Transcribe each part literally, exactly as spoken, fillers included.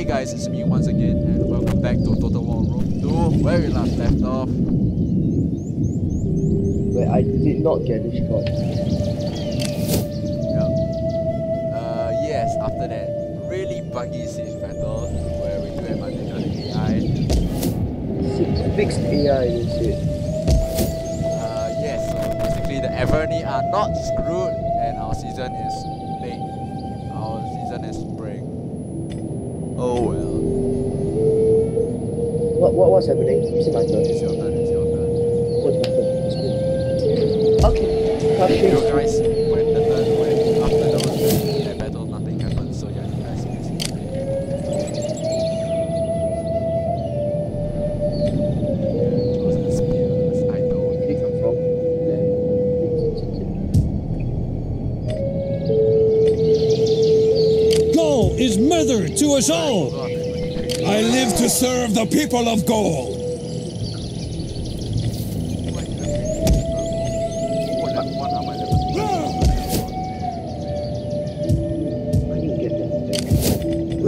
Hey guys, it's me once again and welcome back to Total War Room two, where we last left off. Wait, I did not get this shot. Yeah. Uh, yes, after that really buggy siege battle where we do have advantage the A I. Six fixed A I, you see. Uh, yes, so basically the Arverni are not screwed and our season is late. Our season is spring. Oh well. What what what's happening? It's my turn. It's your turn. It's your turn. What's my turn? It's me. Okay. You guys, when the turn when after the one that battle, nothing happens. So yeah, you guys basically. It was the spears. I know. Where did it come from? There. Gaul is mother to us all. I live to serve the people of Gaul.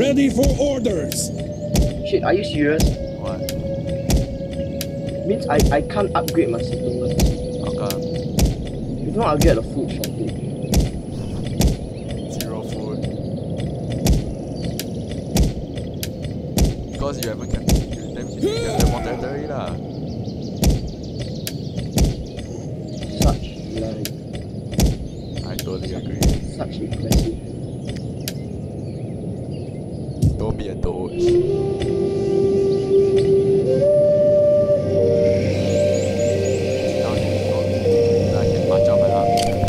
Ready for orders. Shit, are you serious? What? Means I, I can't upgrade my settlement. Okay. If not, I'll get the food shop. You haven't kept the monetary lah. Such like I totally agree. Such impressive. Don't be a doge. Now I can match up my army at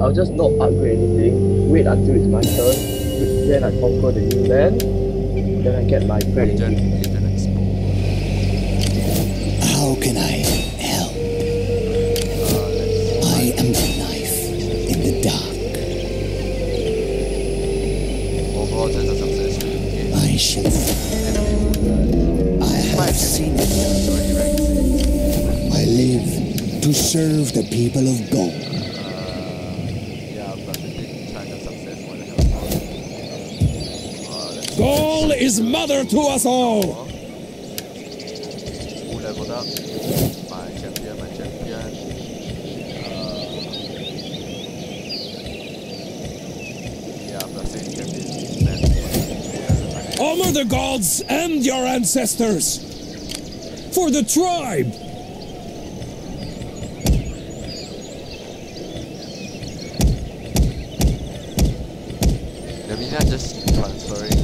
I'll just not upgrade anything, wait until it's my turn, then I conquer the new land, then I get my credit. How can I help? Uh, I am the knife in the dark. I should. I have seen it done. I live to serve the people of Gaul. Gaul is mother to us all! Who leveled up? My champion, my champion. Uh, yeah, I'm not saying champion. Honor the gods and your ancestors! For the tribe! Nervii just transferring.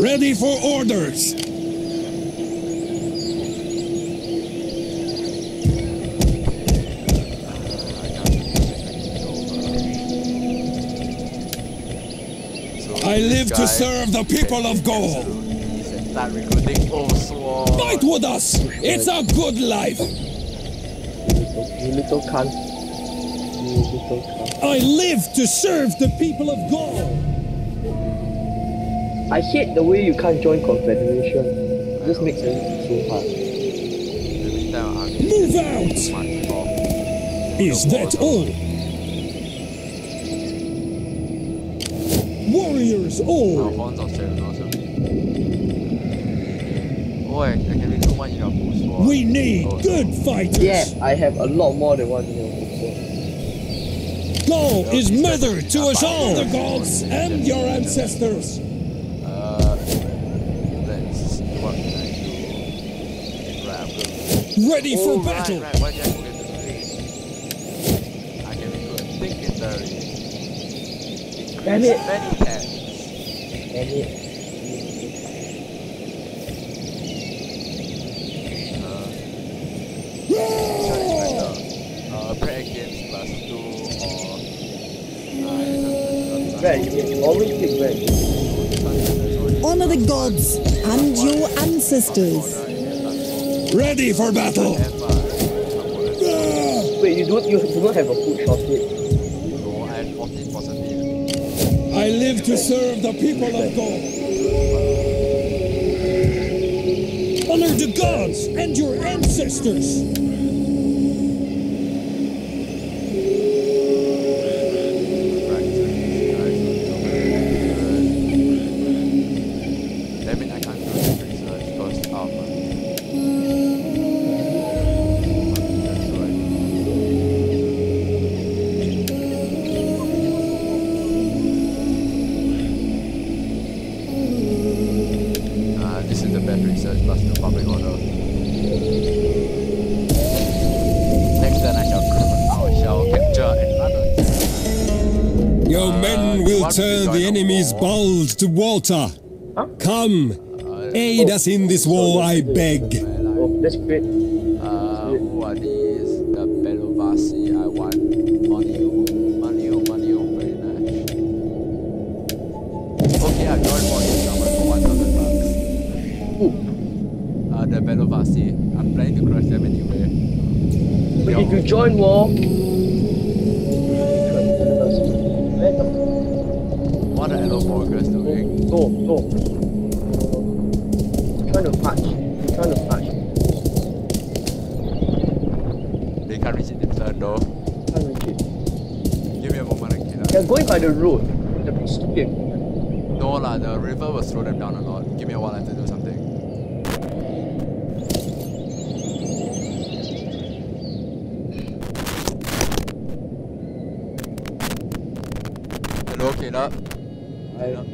Ready for orders! I live to serve the people of Gaul! Fight with us! It's a good life! You little cunt. You little cunt. I live to serve the people of Gaul! I hate the way you can't join confederation. It just makes everything so hard. Move out! Is that all? Warriors all! Oh, I can be one in your boots for. We need oh, good so. fighters! Yeah, I have a lot more than one in your boots for. Gaul so is mother to us all! The gods and your ancestors! Uh, let's see what can I do. Right, I'm going to... Ready oh, for right, battle! Right, why did I forget the I can do a thick injury. Increase many hands. Many hands. Honor the gods and your ancestors. Ready for battle! Wait, you don't, you do not have a food shortage. I live to serve the people of Gaul. Honor the gods and your ancestors. Bold to water. Huh? Come, uh, aid oh. us in this war, oh, I beg. Oh, that's great. Uh, what is the Belvasi? I want money, money, money, very nice. Okay, I joined for someone for one thousand bucks. Uh, the Belvasi. I'm planning to crush them anyway. But if you join war. Go, go. I'm trying to punch. I'm trying to punch. They can't reach it in turn though. Can't reach it. Give me a moment and kill us. They're going by the road. They're being stupid. No lah, the river will slow them down a lot. Give me a while, I have to do something. Hello, Kayla. Hi.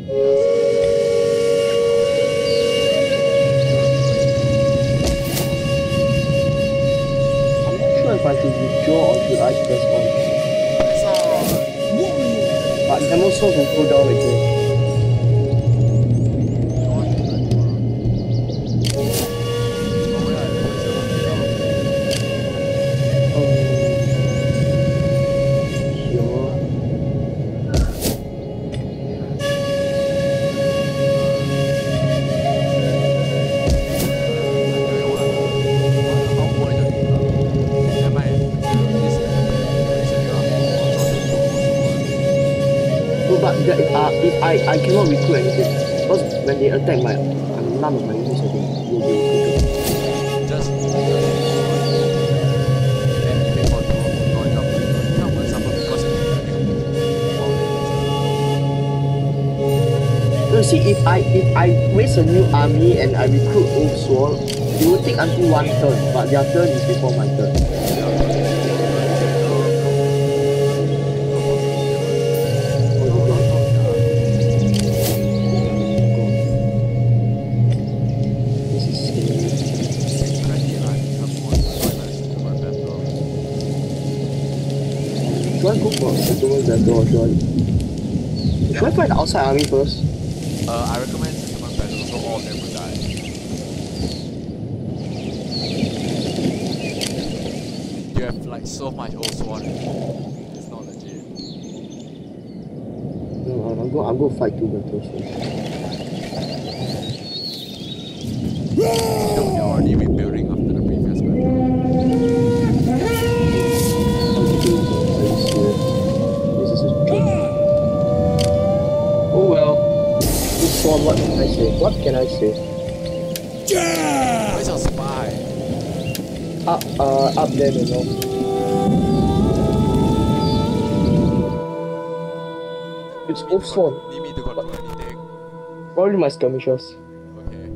Souls will go down I, I cannot recruit anything, because when they attack my, I'm none of my units will be recruited. Just... You see, if I, if I raise a new army and I recruit Oathsworn, it will take until one turn, but their turn is before my turn. That door, yeah. Should I fight the outside army first? Uh, I recommend system of battle, so all of them will die. You have like so much Oathsworn. It's not legit. No, I'm, I'm going I'm gonna fight two battles first. No, they're already rebuilding after the previous battle. What can I say? What can I say? Yeah! Where's your spy? Up, uh, up there, you know. It's Oathsworn. Need me to control anything? Probably my skirmishers. Okay.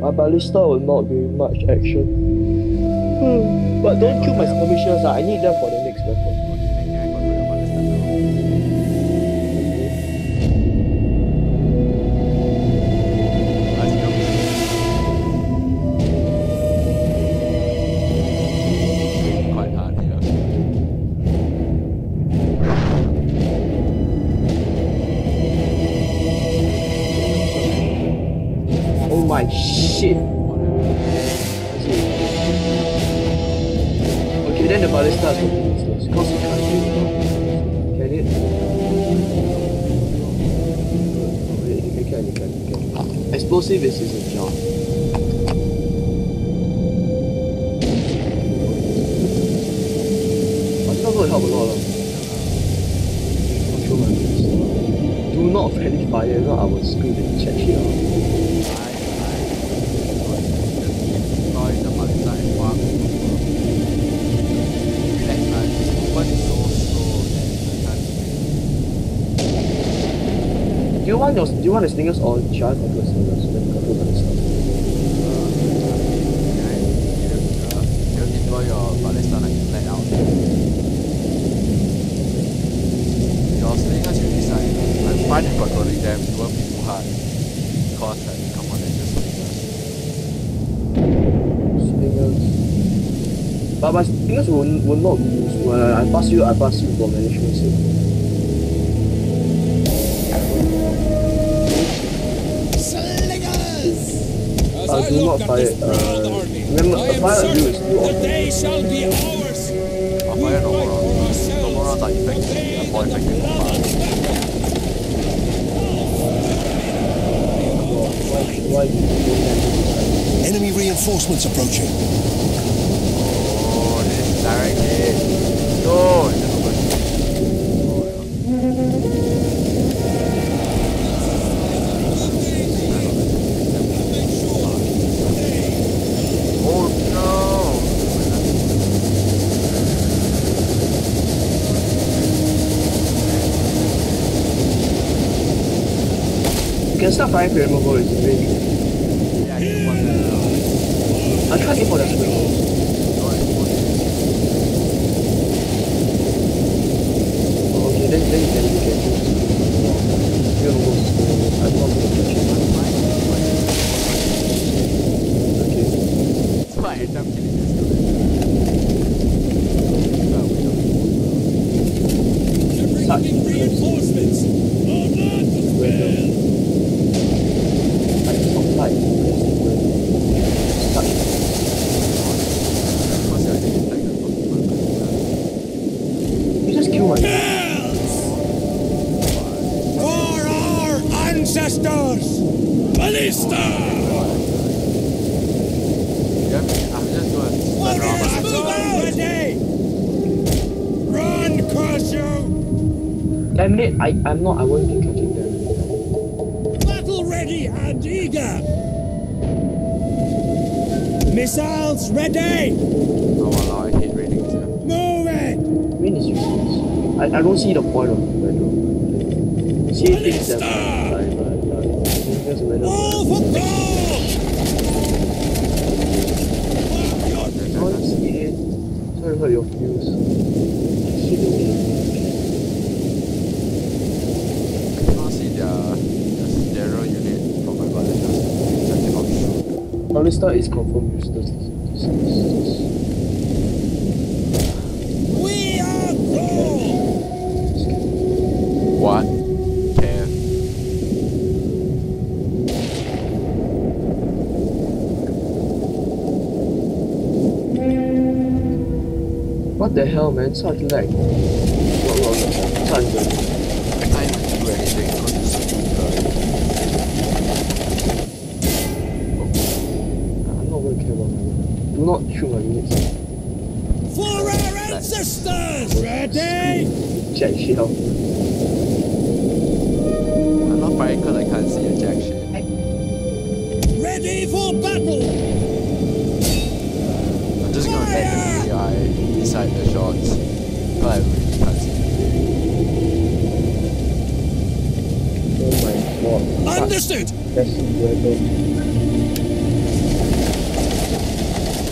My ballista will not be much action. Hmm. But don't kill my skirmishers, I need them for the next weapon. Shit. Okay, then the ballista is going to be useless because we can't do it. Can it? Wait, you can, you can, you can. Ah, explosive is his job. But it's not going to help a lot. Control my ballista. Do not friendly fire, not I will scream and check it out. Do you want your, do you want the stingers or should I control the stingers? Let me control the stuff. Uh, you don't deploy your ballista like you let out. Your stingers you decide. I'm fine in controlling them, it won't be too hard. Because like, come on, they're just stingers. Stingers. But my stingers will, will not be useful. I pass you, I pass you for management sake. I do not fire. Uh, remember, a fire on you is too often. A fire no more rounds. No more rounds are effective. They are more effective than fire. Enemy reinforcements approaching. Oh, this is directly. Go! It's just open. You can start firing for your removal, it's amazing. Yeah, I didn't want that. I tried it for that swing. Oh, okay, then, then you can look at it. You're almost still. I don't want to catch it. Okay. That's why I ended up killing this dude. Such reinforcements are not prepared. Like, it's such a thing. You just kill one. For our ancestors! Ballista! I'm just going to... Warriors, move out! Run, Corso! Damn it, I, I'm not, I won't be catching them. Ready and eager. Missiles ready. Oh wow, I hate ratings. Yeah. Move it. Rain is useless. I I don't see the point of it. See if it's that. All for gold. I don't see it. Sorry for your views. I see the way. I can't see the. Zero unit from my ballista. Exactly how true. Ballista is confirmed useless. We are gold! What? Ten. What the hell, man? Such lag. Such lag. Do not shoot my units. For our ancestors! Ready? Jack shit out. I'm not firing because I can't see a jack shit. Ready for battle! I'm just going to let the A I decide the shots. But I really can't see anything. Oh my god. Understood! That's incredible.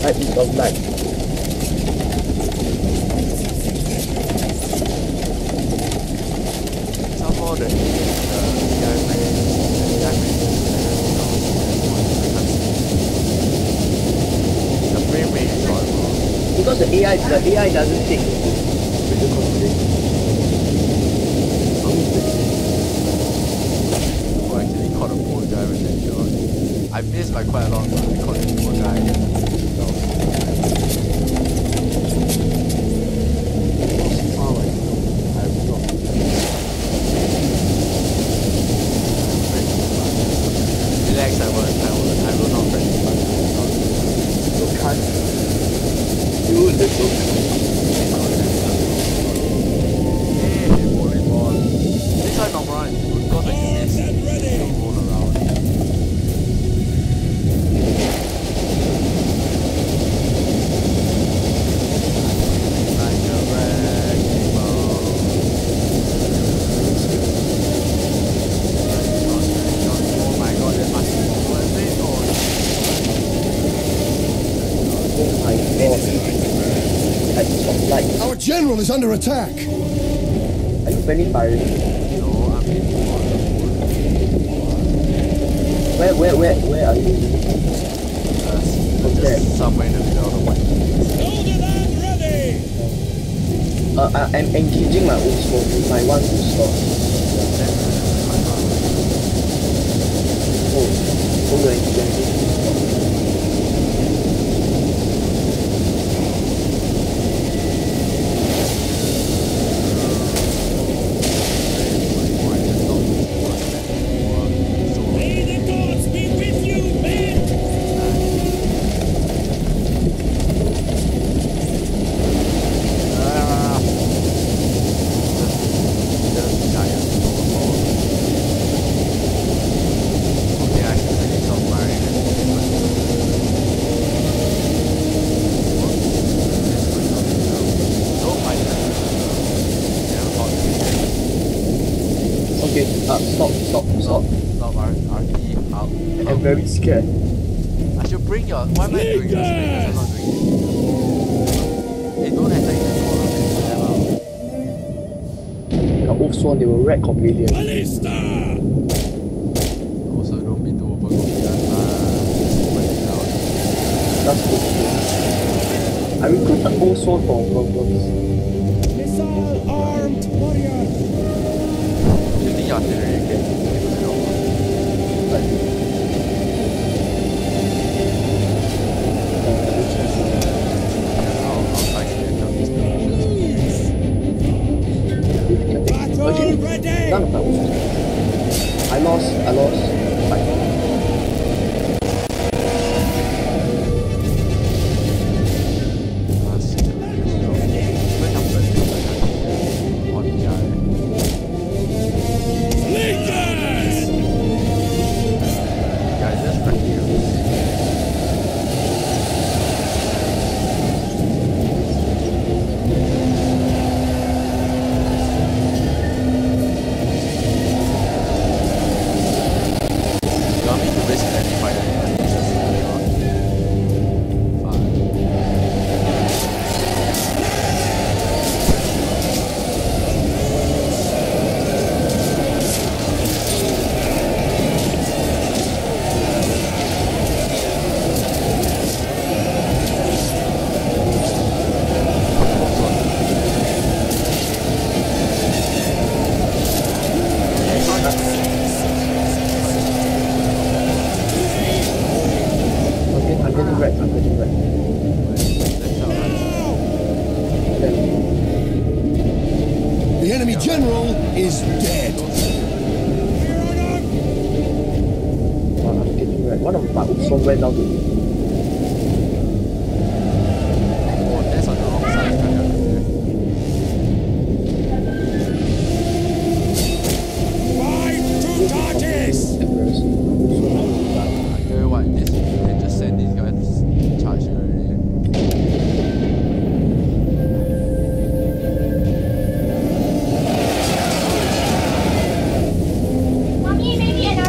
tightness of light. Because the A I, the A I doesn't think. I actually caught a poor guy with that guy. I missed like quite a lot, but I caught a poor guy. Relax, I won't, I won't, I will not break the button. You the book. Hey, volleyball. This time I'm right. We've got like this. Don't roll around. Like a wrecking. Oh my god, that must be over a bit. Oh my god. Our general is under attack! Are you very fired? No, I'm in the Where, where, where, where are you? Uh, just okay. Somewhere in the middle of the white. Soldiers are ready! Uh, I, I'm engaging my own sword with my one sword. Oh, oh, you're engaging. Scared. I should bring your. Why am I doing this? I'm not doing it. They don't attack them all. The Oathsworn, they will wreck completely. Also, don't be too overconfident. Uh, That's good. I recruit the Oathsworn for a purpose. Missile armed warrior. You think artillery can? Like. Okay. None of that was good. I lost, I lost. Bye. Leaders! Guys, that's pretty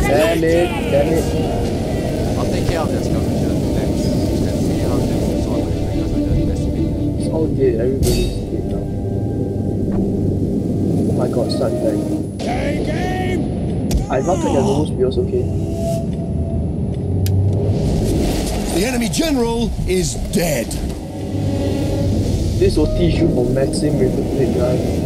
Damn it, damn it. I'll take care of this confusion. Oh dear, everybody's dead now. Oh my god, start dying. I've not checked the rules, but it's okay. The enemy general is dead. This O T shoot for Maxim with the plate guy.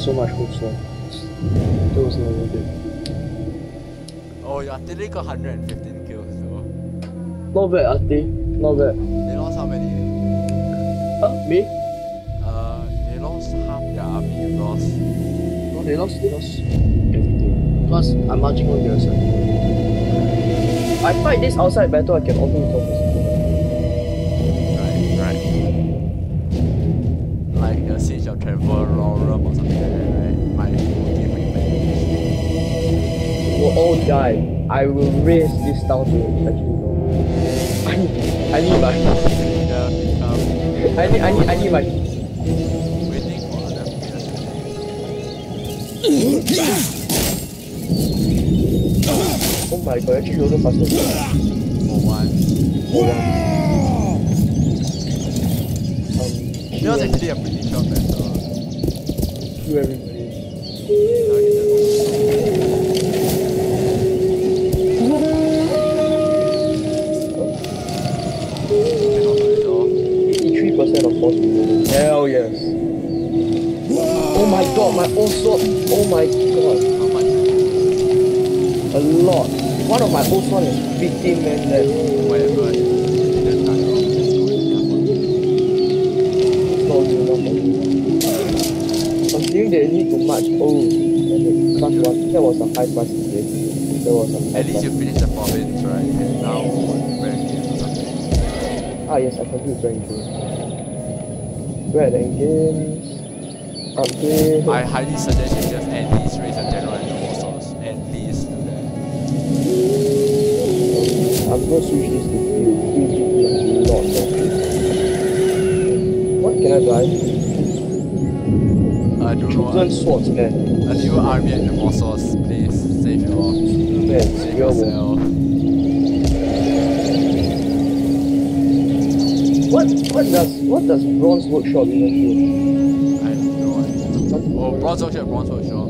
So much hope, so that was not worth it. Oh, your artillery got one hundred fifteen kills though. Not bad, Artie. Not bad. They lost how many? Huh? Me? Uh, they lost half their army. You lost. No, they lost. They lost everything. Plus, I'm marching on the other side. I fight this outside battle. I can auto resolve this. Right, right. Like the siege of Total War Room or something. We'll all die. I will raise this down to actually. I need, I need my. Yeah, um, I need, I need, I need my. Waiting for other people. Oh my god! Actually, you're the fastest. For one. For one. Um, that was actually a pretty short battle. Kill everybody. Hell yes. Oh my god, my own sword. Oh my god. How much? A lot. One of my own sword is fifteen men left. Whatever. It's not enough. Considering they need to match. Oh, that was, that was some high price today. There was some. At least you finished the province, right? And now what rank? Ah yes, I can do rank. Red and games, upgrade. I highly suggest you just at least raise a general and the war source. At least do that. I'm gonna switch this to you. You do a lot of it. What can I buy? I don't know. Chosen swords, man. A new army and the war source, please. Save your off. Man, save yourself. What? What does? What does Bronze Workshop even do? I have no idea. Oh, Bronze Workshop, Bronze Workshop.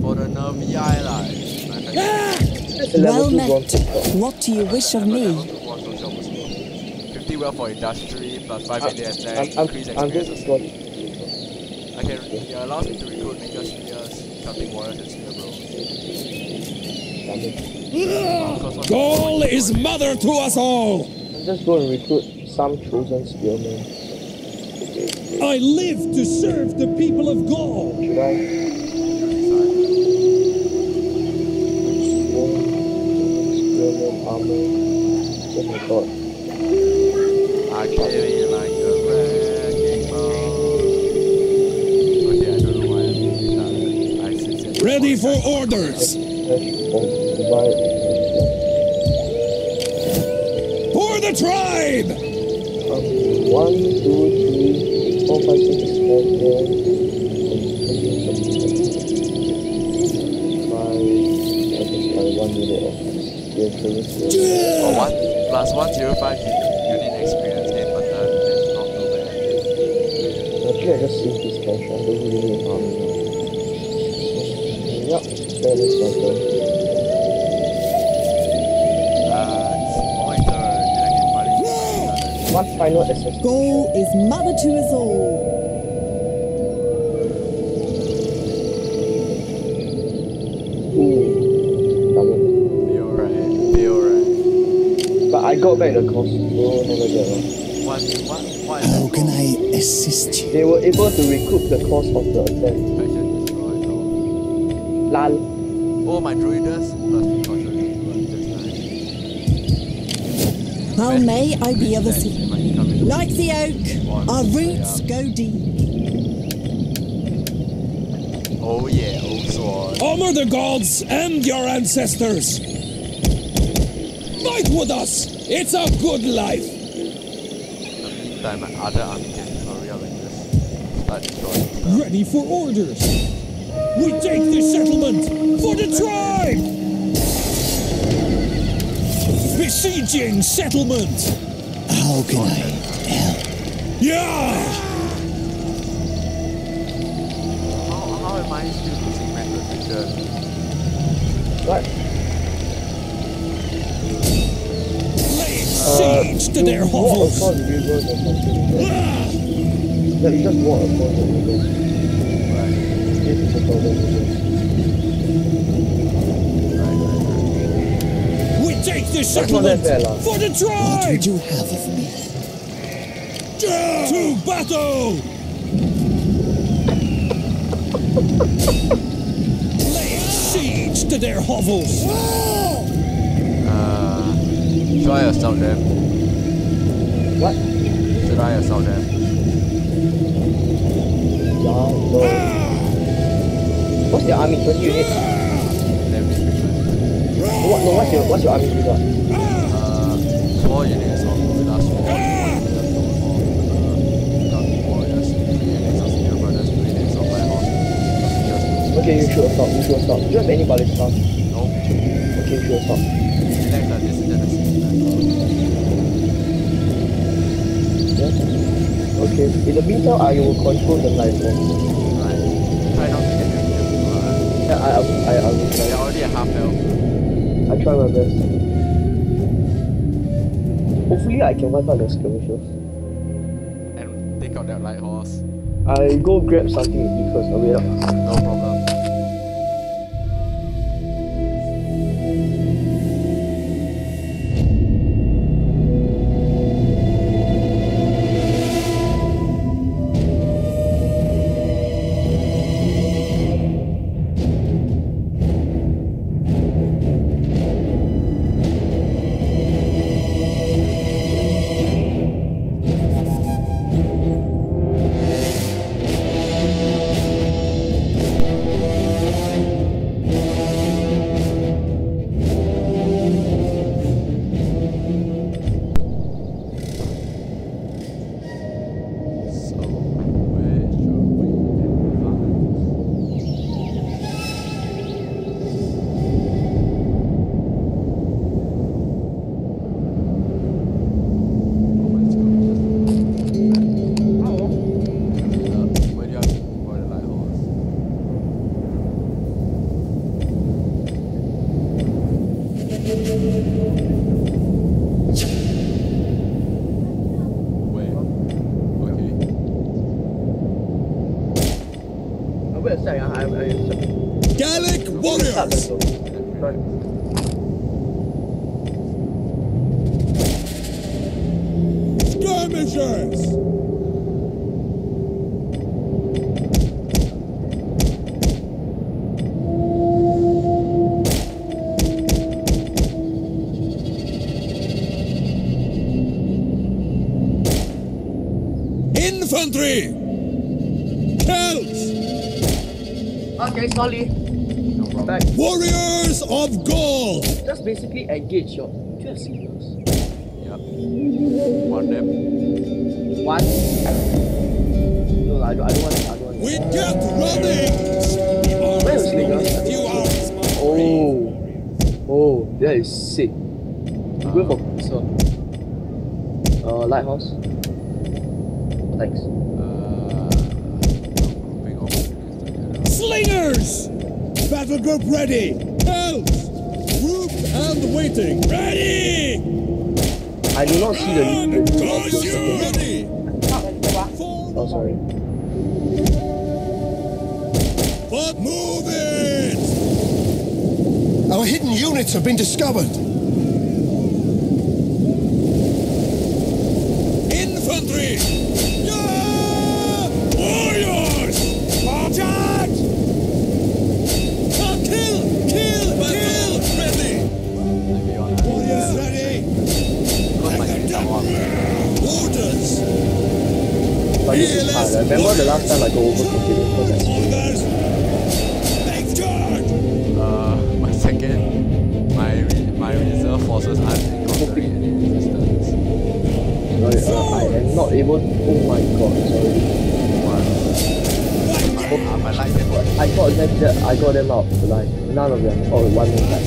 For the Nervii like. Yeah! Well met. What do you I, wish I, of I, me? I fifty well for industry, plus five in the attack, increase experience as well. I can, it allows me to recruit major spears, cutting warriors and spear bros. Gaul is mother to us all! I'm just going to recruit some chosen spearmen. I live to serve the people of Gaul. Should I? Spearmen armor. Oh my god. I carry like a wrecking ball. Okay, I don't know why I'm not. I ready for orders. For the tribe. One, two, three, four, five, six, seven, eight, five, I just got one unit of experience. Oh, one plus one zero five unit experience, eh? But uh, that's not too bad. Actually, I just saved this cash. I don't really need an army now. Yup, that is my turn. Ah, it's my turn. I can fight it. One final assessment. Gaul is mother to us all. Ooh, damn it. Be alright, be alright. But I got back the cost. Oh, never get it. What, what, what? How can I assist you? They were able to recoup the cost of the attack. I should destroy it all. Lal. Oh, my druiders. Plus, because of it, just nice. How may I be of assistance? Like the oak, our roots go deep. Oh yeah, Oathsworn. Honor the gods and your ancestors! Fight with us! It's a good life! Ready for orders! We take this settlement for the tribe! Besieging settlement! How can I help? Yeah! How, how am I still losing my picture? What? Laying siege uh, to their hovels! That's just water for the take this settlement for the tribe! What would you have of me? To battle! Lay siege to their hovels! Uh, should I assault them? What? Should I assault them? Yeah, what's the army? What do you need? What, no, what's your, what's your army result? Uh, four units of the last four. Okay, you should assault, you should assault. Do you have any ballast now? No. Okay, you should assault. Yeah. Okay, in the meantime, I will control the life form. Alright, try not to get them to... Yeah, I, I, I will try. They're already at half health. I try my best. Hopefully I can wipe out the skirmishers. And take out that light horse. I go grab something to eat first, oh wait up. No problem. Infantry! Celts! Okay, sorry. No problem. Warriors of Gaul! Just basically engage your two signals. Yep. One them. One. No, I don't, I don't want it. I don't want it. We get running! Where is Nigga? Oh. Oh, that is sick. Uh, Go for pistol. Uh, Lighthouse. Thanks. Uh, Slingers! Battle group ready! Elves! Grouped and waiting! Ready! I do not see the lead. Ready! Oh, sorry. But move it! Our hidden units have been discovered! Infantry! Kill! Ready! Warriors ready! Oh my on this is hard. I remember the last time I go over computer because I screwed. Uh, my second, my my reserve forces aren't encountering any resistance. Sorry, uh, I am not able. To, oh my god! Sorry. What? My light is what? I got them. I got them out. The light. None of them. Oh, one more time.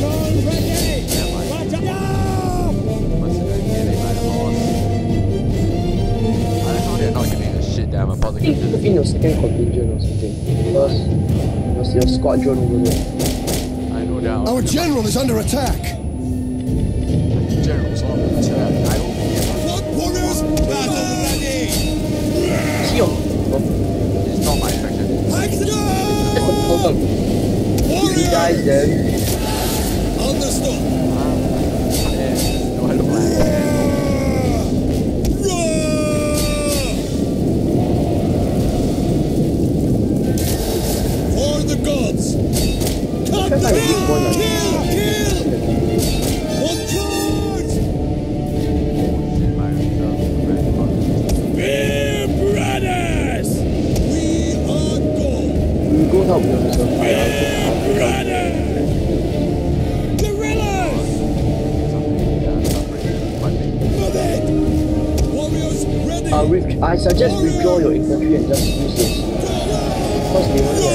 I'm about to get in your second contingent or something. Because there's your squadron over there. I know that. Our general is under attack! The general's under attack. I don't think he's under attack. Warriors, ready! It's not my faction. Hold on. You guys then. Understood. No, I don't like it. Gods! Cut the kill! Kill! Kill! On charge! We're brothers! We are Gaul! We'll go help you. We're brothers! Guerrillas! Move it! Warriors ready! Uh, we, I suggest Warriors. We draw your infantry and just use this. Because they won't get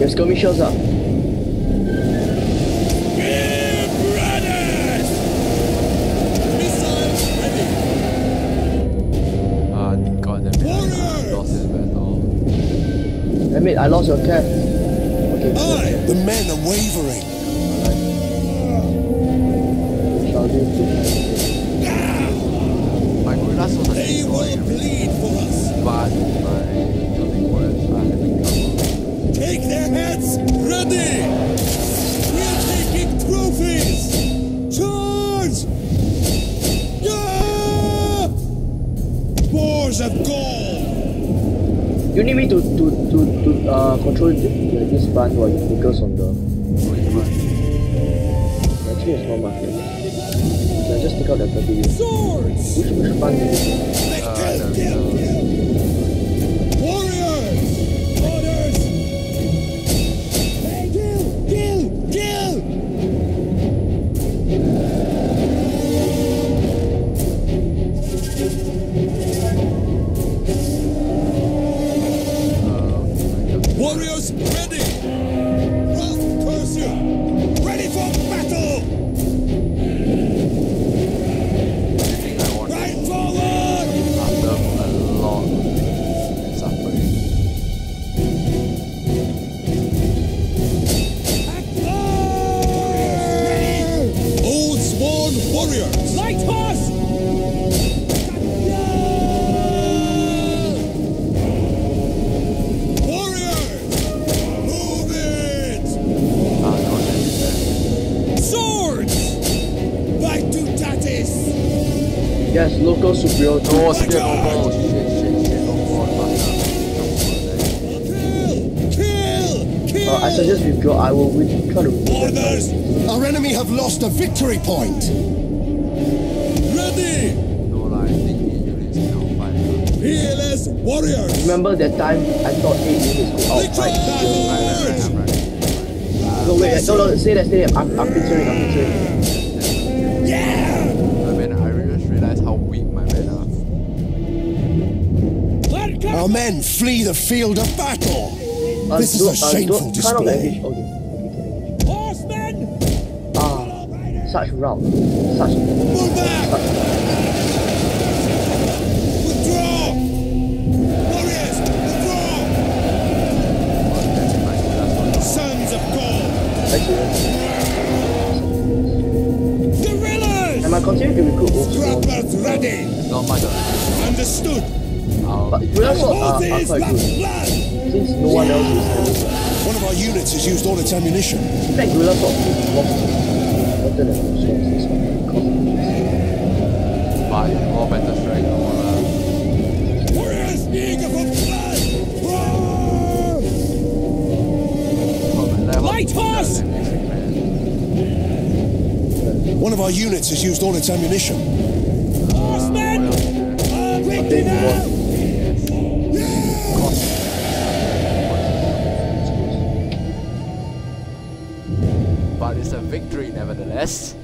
Let's go, Michelle's up. We're brothers! Missiles ready! Ah, god damn it. I lost this battle. Damn it, I lost your cap. Okay. I, the men are wavering. Alright. Shall do it. My gorillas was a big boy. But my nothing worse. I haven't come up. Take their heads! Ready! We're taking trophies! Charge! Yeah! Wars of Gaul! You need me to to to, to uh control the, uh, this band while you focus on the right. Actually it's not my favorite. So I just take out the thirty. Swords! Which which band is it? Uh, no, no. Warriors ready! Rough pursuit! Ready for battle! Right forward! After a long suffering. Act Oathsworn warriors! Light horse! Yes, local superior. Oh, shit, oh, shit, shit, oh, kill! Kill! Uh, I suggest we draw. I will we try to. Orders! Our enemy have lost a victory point! Ready! No, I think eight units now fight. Fearless warriors! Remember that time I thought eight units could outfight the. No, wait, no, no, say that, say that. I'm, I'm picturing, I'm picturing. Our men flee the field of battle! Uh, this do, is a uh, shameful do, kind display. Of okay. Horsemen! Ah, such rout. Such... Move back! Such... Withdraw! Warriors, withdraw! Sons of Gaul! Guerrillas! Am I continuing to recruit all Strappers ready! Not much of it. Understood! Um, but we also uh, are quite good, since no one else is there. One of our units has used all its ammunition. In fact, we also have to this. But it's all better straight or... Warriors eager for blood! Light horse! One of our units has used all its ammunition. Horsemen! big one. But it's a victory nevertheless.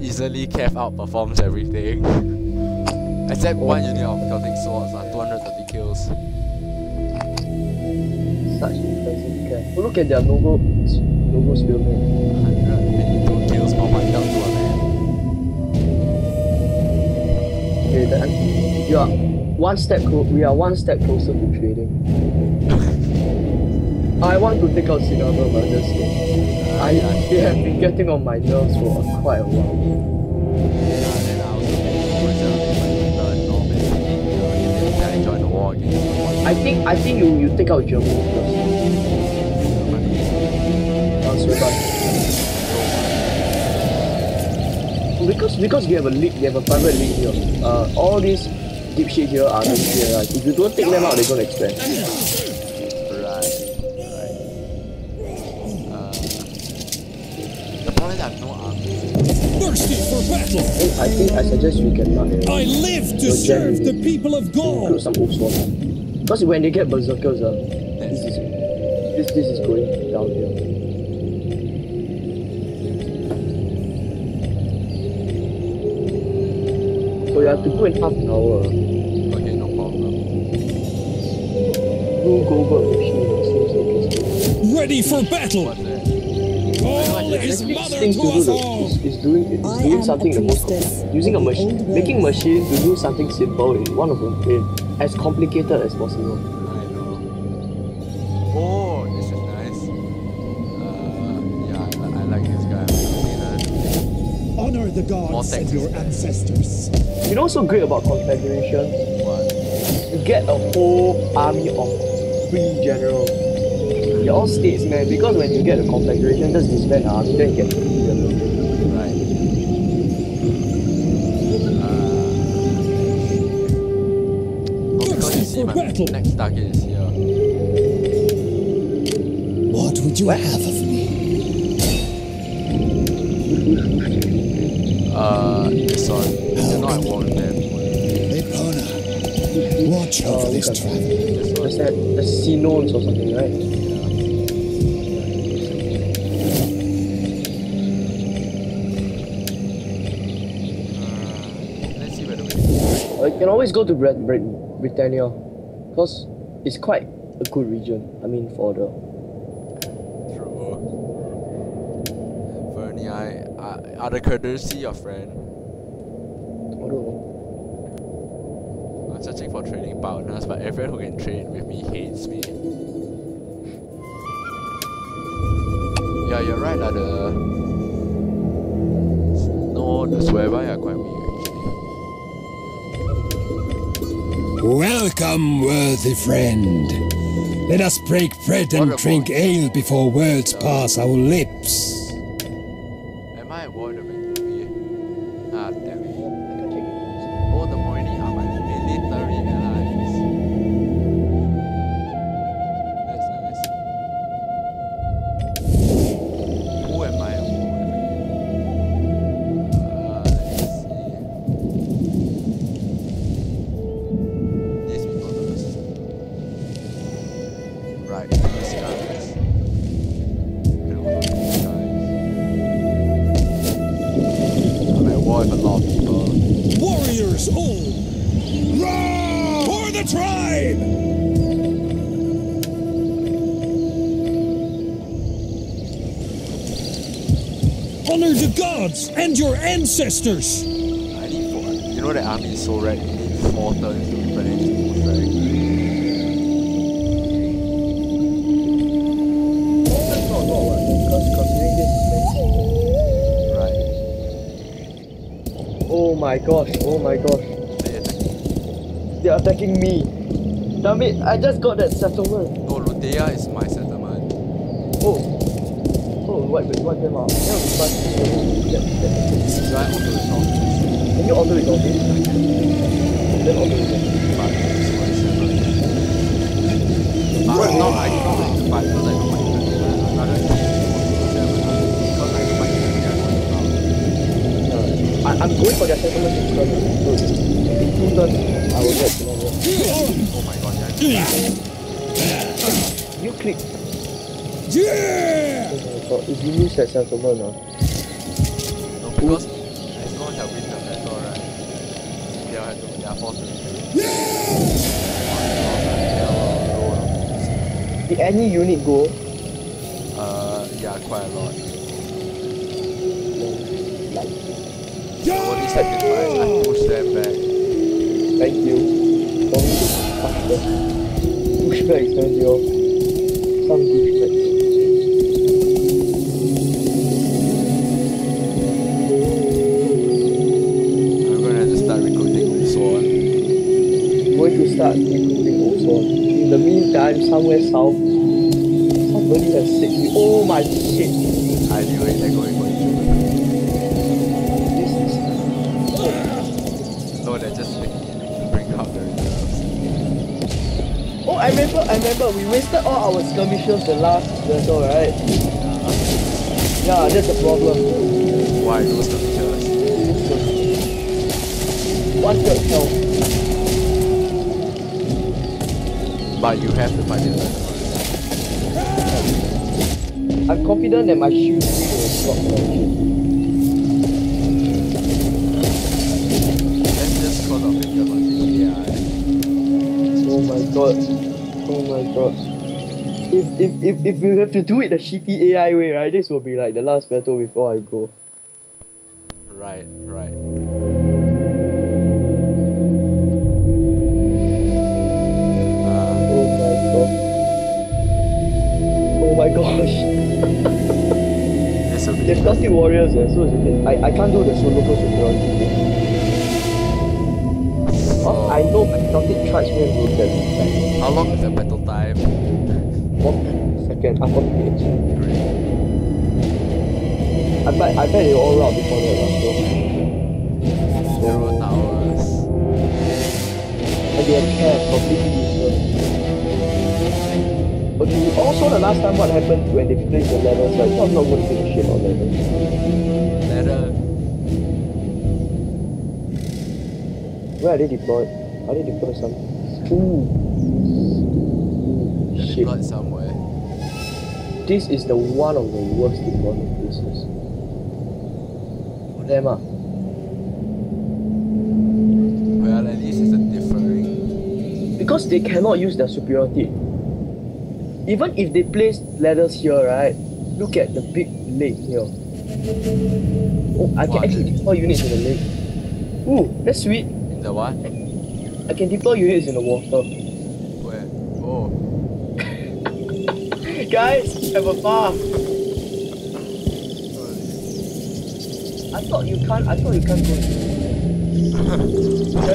Easily Kev outperforms everything. Except one unit of Celtic swords and two hundred thirty kills. Such impressive Kev. Look at their noble noble spearmen. one hundred twenty-two kills per one down to a man. Okay, then you are one step clo- we are one step closer to trading. I want to take out Cinnabon, but just uh, I they have been getting on my nerves for quite a while. Yeah, and I also think join the war again. I think I think you you take out Germany first. Oh, because because you have a league, you have a private league here. Uh, all these deep shit here are not here. Right? If you don't take them out, they don't expand. I think I suggest we can mark it. I live to so serve the people of Gaul. Some Oathsworn. Because when they get berserkers, uh, this is this this is going down here. So you have to go in half an hour. Okay, no problem. We'll go over. Ready for battle. All is mother to us all. Is doing it. Is doing something the most using a machine, making machine to do something simple in one of them in as complicated as possible. I know. Oh, this is nice. Uh, yeah, I, I like this guy. I Honor the gods and your ancestors. You know what's so great about confederation? What? You get a whole army of free generals. They're all states, man, because when you get a confederation, just disband army, then you get free generals. Right. Uh, oh, because you see my next target is here. What would you have of me? Uh, this one. They're not at war with them. Epona, watch over this traveler. That's that, that's Cenones or something, right? You can always go to Brit Brit Britannia, because it's quite a good region. I mean, for the true. Bernie, I, I are the Cardusi your friend? I don't know. I'm searching for trading partners, but everyone who can trade with me hates me. Yeah, you're right. Are the no the Swearby are quite weird. Welcome, worthy friend. Let us break bread and drink ale before words pass our lips. Am I watering to be? Ah, damn it. All the Moini are my military allies. That's nice. Who am I? And your ancestors! I need four. You know that army is so red, you need four turns to be ready to move, right? Oh, that's not what because considering this is mentioned. Right. Oh my gosh, oh my gosh. They're attacking. They're attacking me. Damn it, I just got that settlement. No, Lutea is my settlement. Oh. What with what them are? That was fun. Do I auto resolve this? Can you auto resolve this? I can. Then auto resolve this. But this one is seven. But no, I don't like to fight because I don't like to fight. I'd rather do it because I don't like to fight. I I'm going for the settlement in front of me. In two turns, I will get to level. Oh my god, yeah. You click. Yeah! Oh my god, if you lose that settlement now. No, because as long as I win the battle, right? They are, they are forced to win. Yeah! Did any unit go? Uh, yeah, quite a lot. Yeah. All these sacrifices, I push them back. Thank you. For me, it's faster. Pushbacks, not your... Some pushbacks. I'm gonna have to start recruiting Oathsworn. I'm going to start recruiting Oathsworn. In the meantime, somewhere south, somebody has sick. Oh my shit! I knew it, they're going for each other. I remember, I remember, we wasted all our skirmishes the last battle, right? Yeah, that's the problem. Why no skirmishes? One third health. But you have to fight it. I'm confident that my shield will block my shield. That's just cause of it. Oh my god. Oh my god. If, if if if we have to do it the shitty A I way, right, this will be like the last battle before I go. Right, right. Ah. Oh my god. Oh my gosh. There's classic warriors, yeah, so it's, I, I can't do the solo coast with Oh, I know Hypnotic Charge will do that. How long is the battle time? one second, half a minute. Great. I bet, I bet you all round before that last one. Zero hours. And they have cared for fifty years. Okay, also the last time what happened when they placed the ladder, so I thought I'm not going to finish it on ladder. Ladder. Where are they deployed? Are they deployed somewhere? Ooh! Shit. Deployed somewhere. This is the one of the worst deployment places. Damn ah. Well, at least it's a differing... Because they cannot use their superiority. Even if they place ladders here, right? Look at the big lake here. Oh, I can what? Actually deploy units in the lake. Ooh, that's sweet. The what? I can deploy units in the water. Where? Oh. Guys, have a bath. I thought you can't. I thought you can't go. I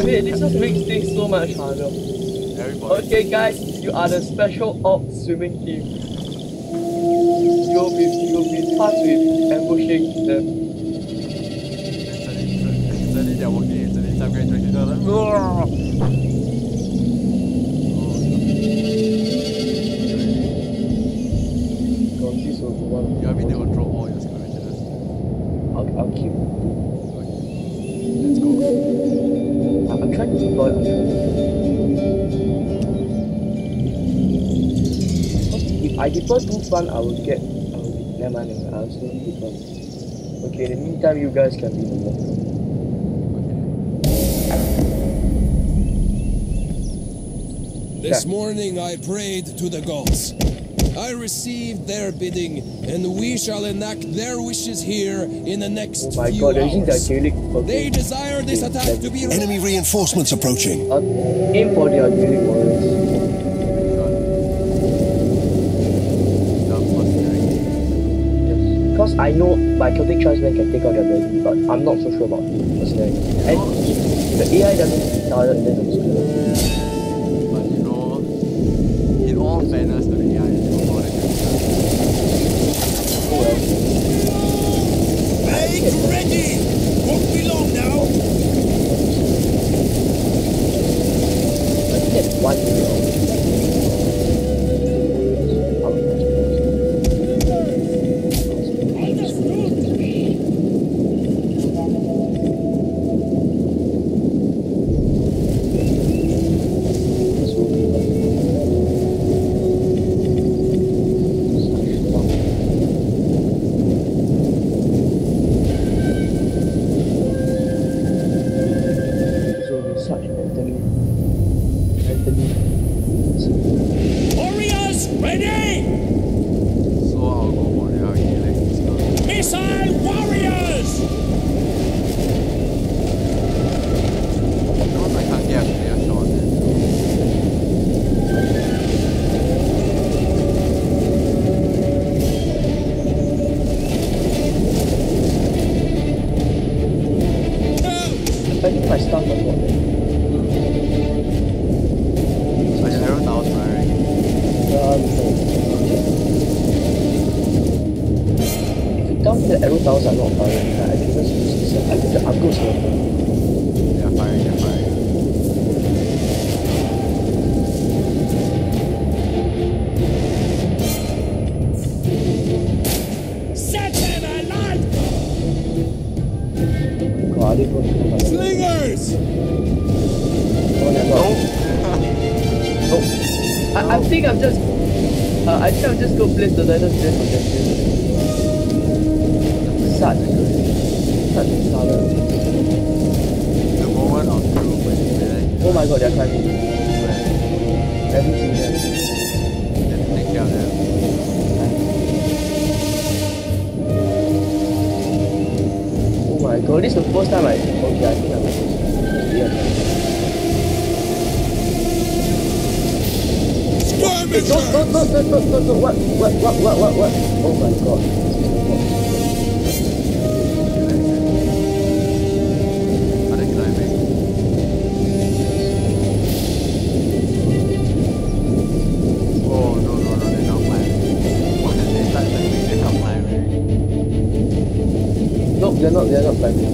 mean, this just makes things so much harder. Everybody. Okay, guys, you are the special ops swimming team. You'll be, you'll be tasked with ambushing them. They're walking into the time graduate, you know, like, oh, no. Yeah, I mean they will drop all your skirmishes. I'll, I'll keep. Okay. Let's go. I'm, I'm trying to deploy. If I deploy too fun, I will get. I will be, never mind, never mind. I'll still deploy. Okay, in the meantime, you guys can be in the water. This morning I prayed to the gods. I received their bidding, and we shall enact their wishes here in the next oh my few God, hours. Okay. They desire this attack okay. to be enemy reinforcements approaching. Uh, aim for the Arverni warriors. Because yes. I know my Celtic tribesmen can take out their baby, but I'm not so sure about this. And the A I doesn't start it, then it's good. Fairness to the A I is more than oh well. Make ready! Won't be long now! I get one now. missile warriors! I think if I stop with one. So I just heard out firing. Down the arrow towers are not firing, I can just use this. I think the arrows are not firing. They are firing, they are firing. Set them alive! God, they go to the Slingers! Oh, my God. Oh. I, I think I'm just... Uh, I think I'll just go play the Zidus Blade for them. Such a good, such a solid. The moment of truth when you really... Oh my god, they're climbing. Right. Everything there. Let's take care of them. Oh my god, this is the first time I... Okay, I think I'm going to... Hey, don't, don't, don't, don't, don't, don't, don't, what, what, what, what, what, what? Oh my god. They're not, they're not climbing.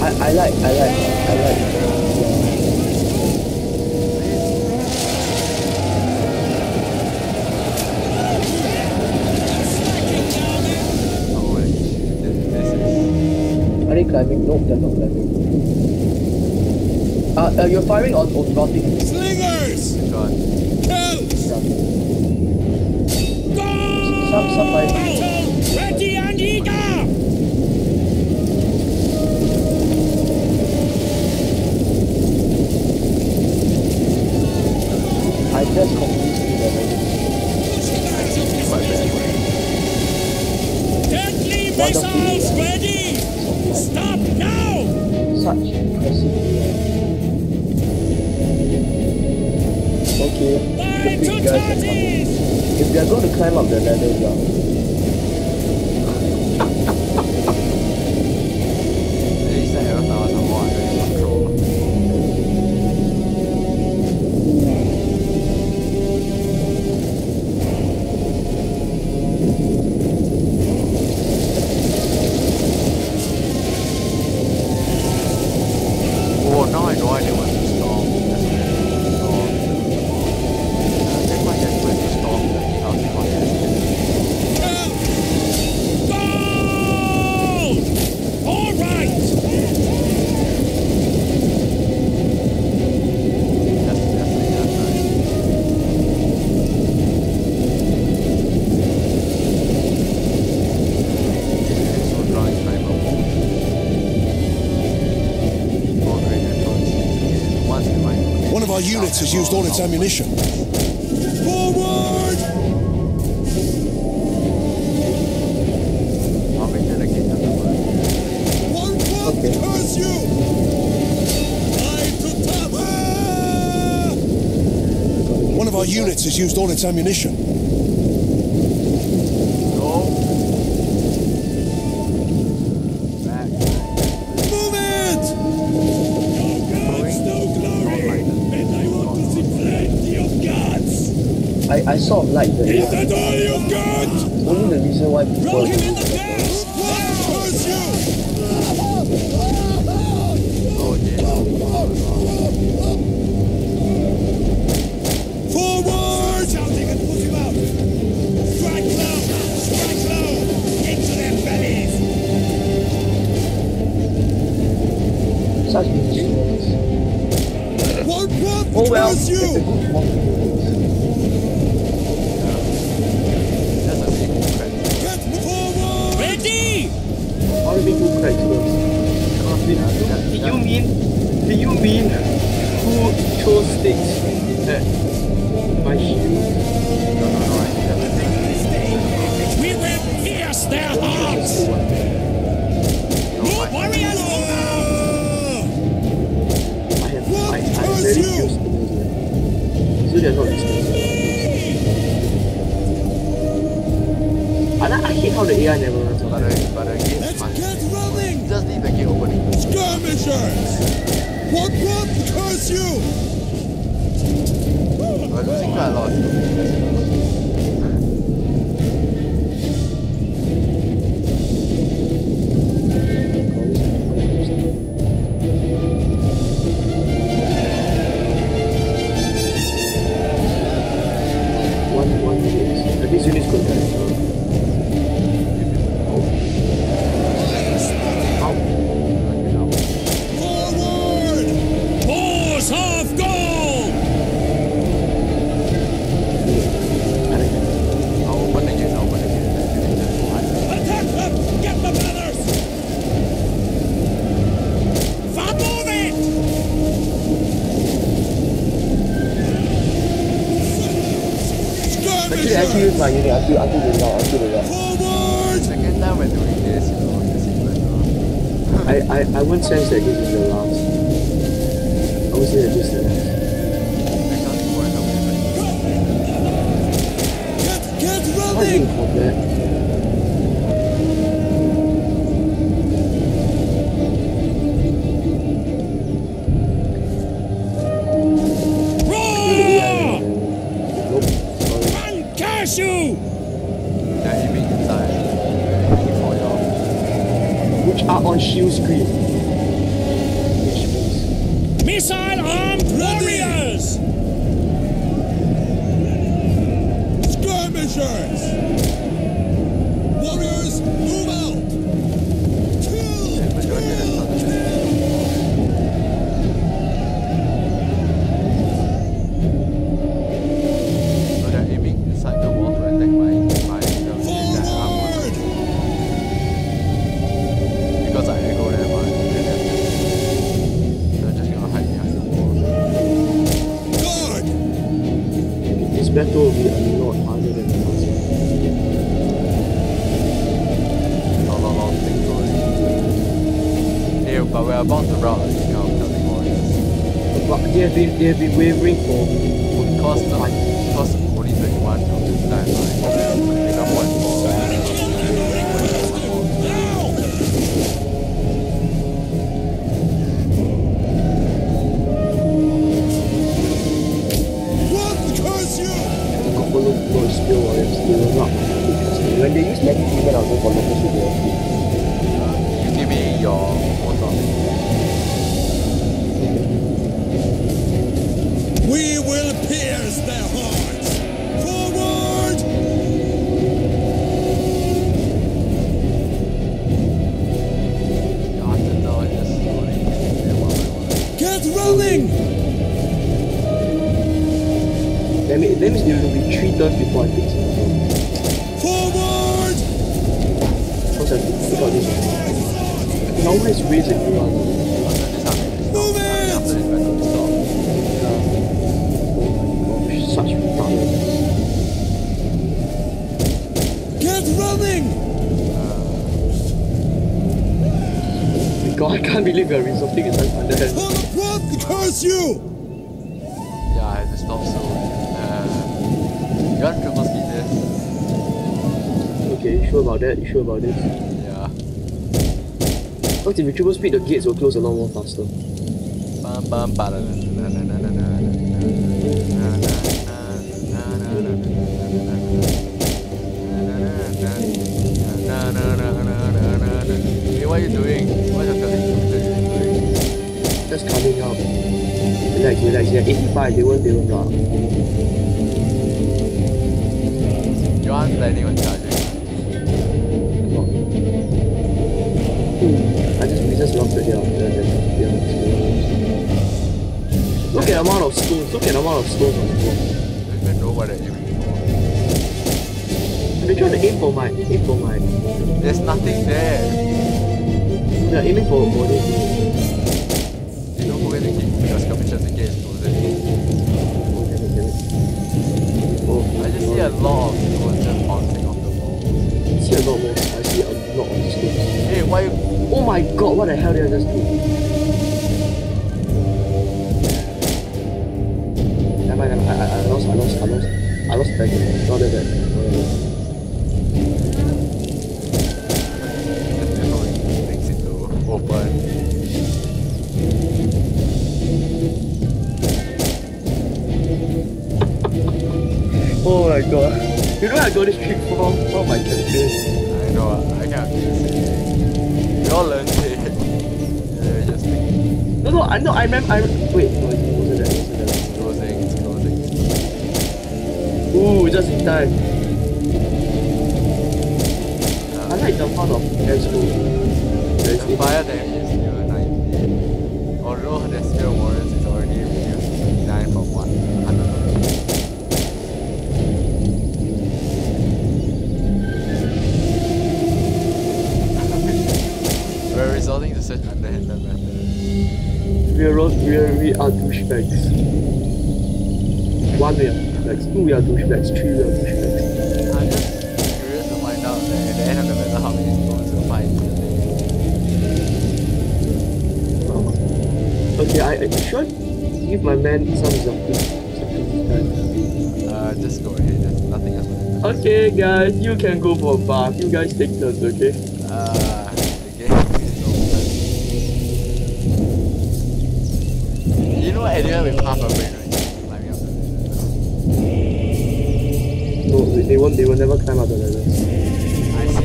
I, I like, I like, I like. Oh wait, this is... Are they climbing? Nope, they're not climbing. Uh, uh you're firing on rotting. Slingers! Kills! Some, some like... Ready and eager! I just completely damaged. Deadly missiles ready! Stop now! Such impressive. Okay, the big guys are coming. If they are going to climb up the ladder, yeah. At least the arrow towers are more under your control. Oh, now I know I didn't want to storm. Our unit has used all its ammunition. Forward! One club curse you! One of our units has used all its ammunition. I saw him like that. Is that all you got? Only the reason why people... Throw him in the gas! Oh, yeah. Forward! Shouting and push him out. Strike low! Strike low! Into their bellies! Such ridiculous. One prop! Oh well, it's a good one. Do you mean, do you mean who chose sticks in that? My shield? No, no, no, I I hate how the A I never runs out. But a, but a game's fun. You just need the game opening. Skirmishers! What what curse you? We're losing quite a lot of people. My unit, I feel, I feel really loud, I feel really loud. Forward! Second time we're doing this, you know, this is better. I, I, I wouldn't sense that this is the last. I would say that this is the last. I can't think what I'm doing. Get, get running! I didn't call that. On shield screen. Missile armed warriors! Skirmishers! Warriors, move out! Kill! So they're aiming inside the wall to attack my... That will be a lot harder than the last one. Not a lot of things going on. Yeah, but we're about to rout this kind of Total Warriors. But they've been, they've been wavering for... Would cost only twenty-one of this time, right? Make up one for... Still warriors, they will not be. When they use that, even I'll go for local superior. You give me your water. We will pierce their hearts! Forward! Get rolling! That means there will be three turns before I fix it. Forward! First I pick out this one. I can always raise it around. Move it! Such retardedness. Get running! God, I can't believe we are resulting in such underhand. Pull the plug to curse you! Yeah, I had to stop so. You want triple speed this? Okay, you sure about that? You sure about this? Yeah. What if you triple speed the gates will close a lot more faster? Hey, what are you doing? What are you doing? Just coming out. Relax, relax, yeah, eighty-five, they won't, they won't block. You aren't planning on charging. Come on. Hmm. I just, we just locked it here. Look at the amount of stones. Look at the amount of stones on the floor. I don't even know what they're aiming for. They're trying to aim for my... Aim for my... There's nothing there. They're aiming for a body. They don't go in the gate because Capitula's the gate is closing. Oh, I just see a lot of people just bouncing off the wall. I see a lot more. I see a lot of stones. Hey, why you... Oh my god, what the hell did I just do? Never mind, I, I, I lost, I lost, I lost. I lost back in there. Not that bad. level play. Oh my god. You know I got this trick from, from my campaign. I know, I can't do We all learned it. Yeah, we just think. No, no, I know, I remember. I, wait, no, it wasn't that. It wasn't that. It's closing, it's closing. Ooh, just in time. Yeah. I like the part of Ezreal. The fire damage is still ninety. Although the skill warriors is already reduced to nine from one hundred. We're resorting to such underhanded methods. We are we are douchebags. One, we are douchebags. Two, we are douchebags. Three, we are douchebags. I'm just curious to find out that at the end of the battle how many spawns will fight. Oh. Okay, I, I should give my man some something. Uh, just go ahead. There's nothing else. Okay, guys, you can go for a bath. You guys take turns, okay? Uh. Idea with half a brain right now, climbing up the ladder. No, they won't, they will never climb up the ladder. I said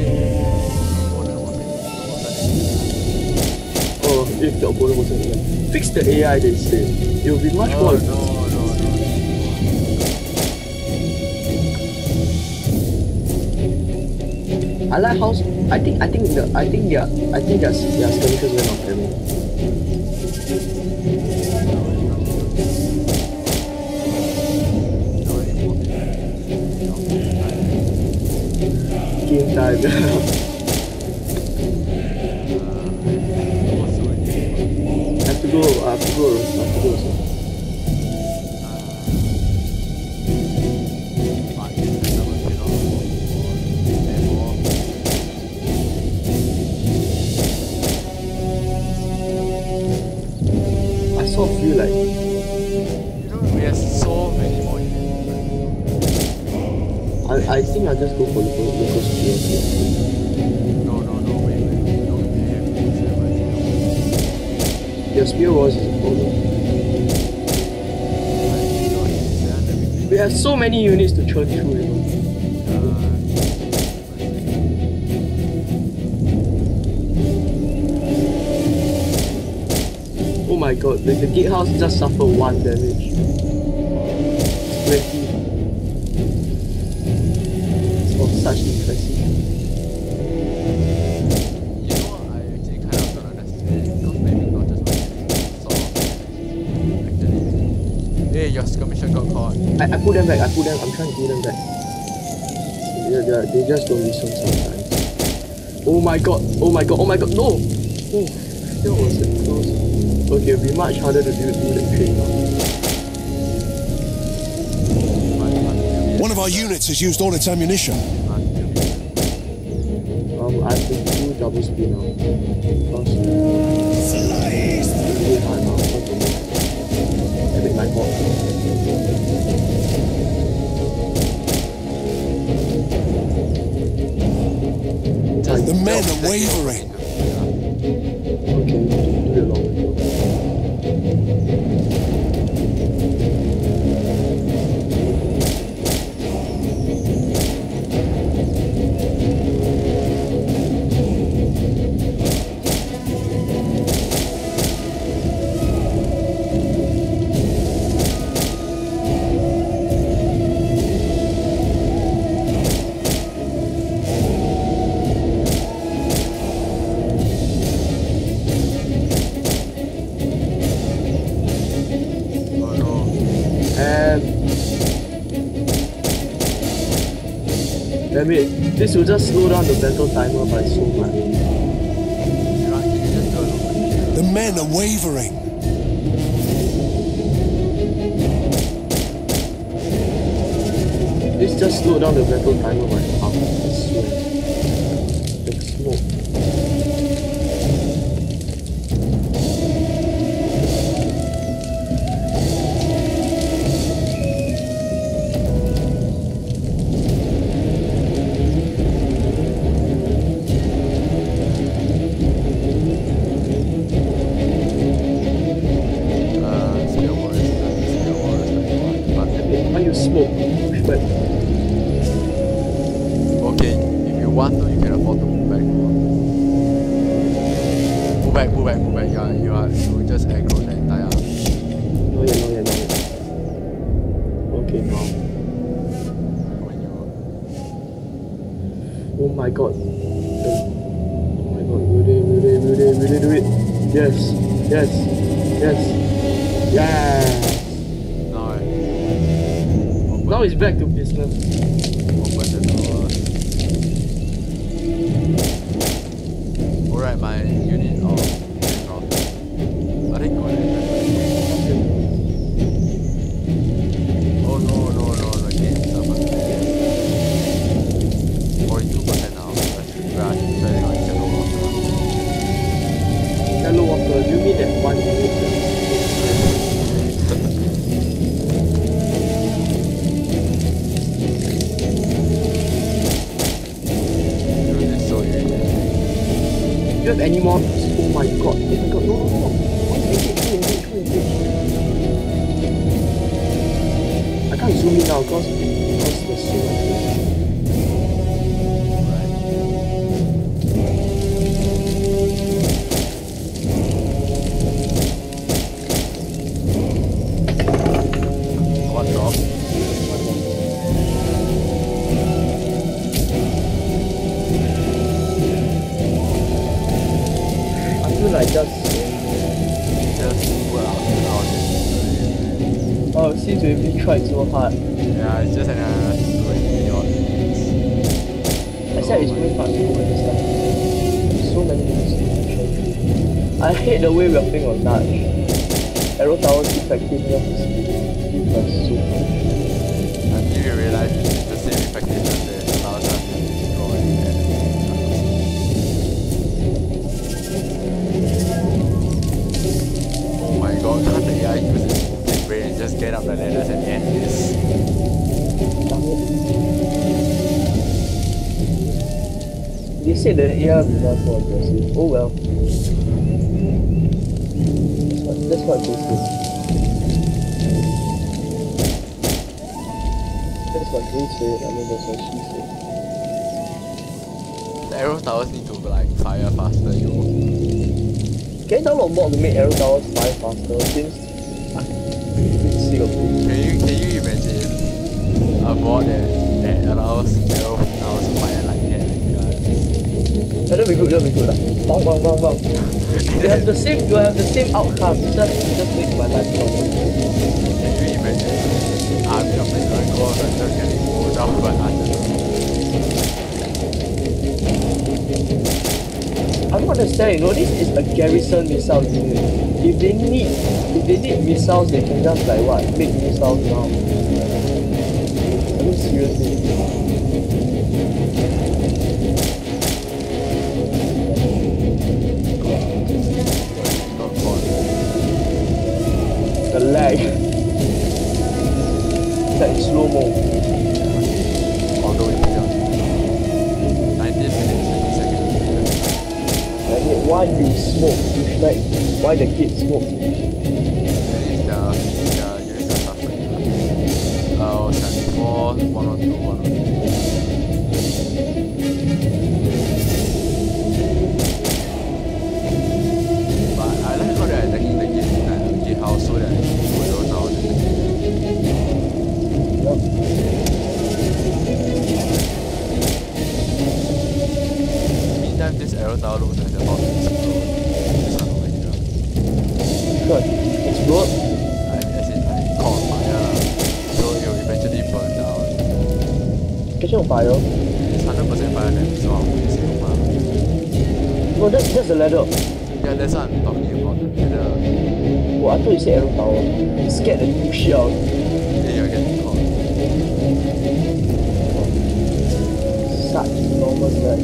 more than one minute. Oh, if the opponent wasn't there. Fix the A I they say. It will be much oh, more. No, no, no. I like how I think I think the I think their I think their their skirmishers went off them. Game time. I have to go, I have to go, I have to go. So. I saw a few like. You know, we have so many more units. I, I think I'll just go for the local spear. No, no, no, wait, wait, no, they have things that I think I want. Your spear was a problem. We have so many units to churn through, you know. Oh my god, the, the gatehouse just suffered one damage. twenty. Such impressive. You know, I actually kind of don't understand. No, maybe not just one. Actually, hey, your skirmisher got caught. I, I put them back. I put them. I'm trying to put them back. They, they, they just don't listen sometimes. Oh my god! Oh my god! Oh my god! No! Oh, that was it close. Okay, it'll be much harder to do do the trick now. One of our units has used all its ammunition. Um, I think two double speed now. The men are wavering. Okay, do it long. I mean, this will just slow down the battle timer by so much. The men are wavering. It's just slowed down the battle timer by half. I swear. The smoke. quando you get a board to move back. Move back, move back, move back. Yeah, you are. You just aggro the entire. No, yeah, no, yeah, no. Okay, now. When you. Oh my god. Oh my god. Will they, will they, will they, will they do it? Yes, yes, yes. Yeah. Now right. Now it's back to business. My unit of oh, I think go ahead. Oh no no no no again forty-two percent now. Right, setting on yellow water. Yellow water, do you mean that one unit? Dude, it's so irritating. Just any more? Oh my god, oh my god, no, no, no. I can't zoom in now because there's so much right. One drop. I just... Just well, out. Oh, since we really tried so hard. Yeah, it's just an uh, it's... I said it's really hard to do with this stuff. So many things to try. I hate the way we are playing on Nudge. Arrow Tower keeps like taking off the speed. It was so much. Until you realize it's the same effectiveness as the Nudge is destroyed. God, can't the A I use its brain and just get up the ladders and end this? They said that A I will be not so aggressive. Oh well. That's what, that's what this is. That's what Grace said, I mean that's what she said. The arrow towers need to like fire faster, you know. Can you download mod to make arrow towers fire faster since I'm pretty sick of it? Can you, can you imagine a mod that, that allows arrow towers to fire like that? Yeah, that'd be good, that'd be good. Like, bang, bang, bang, bang. You have the same, you have the same outcome, just, just make my life longer. Can you imagine an army of the Dragon Balls that just getting pulled down by others? I don't understand, you know, this is a garrison missile unit. If they need, if they need missiles, they can just like what, make missiles now. I mean seriously. The lag. It's like slow mo. Although it's down. nineteen minutes. Why you smoke, you like, why the kid smoke? That is the, the units are suffering. Uh, seventy-four, one oh two, one oh two. But I like how they are attacking the kid, like the kid house, so that it will go down in the kid. Meantime, this arrow tower looks like the boss. Good. It's good. I, as in, I caught fire, so it will eventually burn down. Catching on fire? It's one hundred percent fire damage, so I'll be safe now. No, that's, that's the ladder. Yeah, that's what I'm talking about, the ladder. Oh, I thought you said arrow tower. You scared the new shit out. Yeah, you're getting caught. Such enormous lag.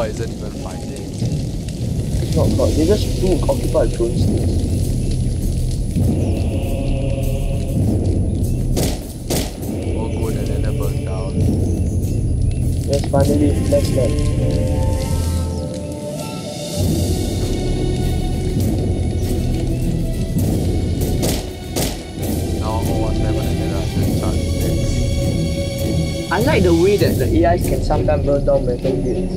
Isn't even fighting. It's not caught. They just do occupy drone space. Oh good, and then they burn down. Yes, finally, next step. like the way that the A Is can sometimes burn down battlefields.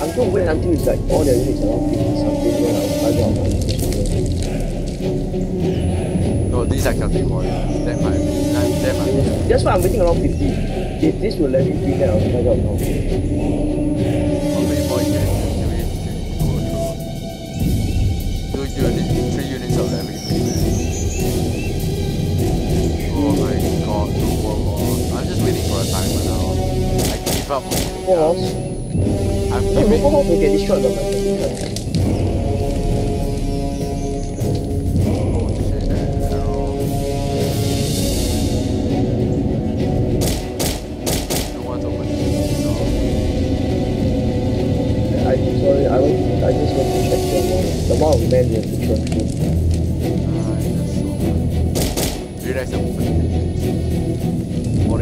I'm gonna wait until it's like all the units are off or something, then I'll try to out. No, these are Celtic warriors. That might be. That might be. That's why I'm waiting around fifty. If this will let me be, then I'll try to out now. From oh, I'm giving oh, oh, okay, destroy them. I sorry, I don't I just want to check the amount of men we have to check. Ah, that's so good. Relax and open.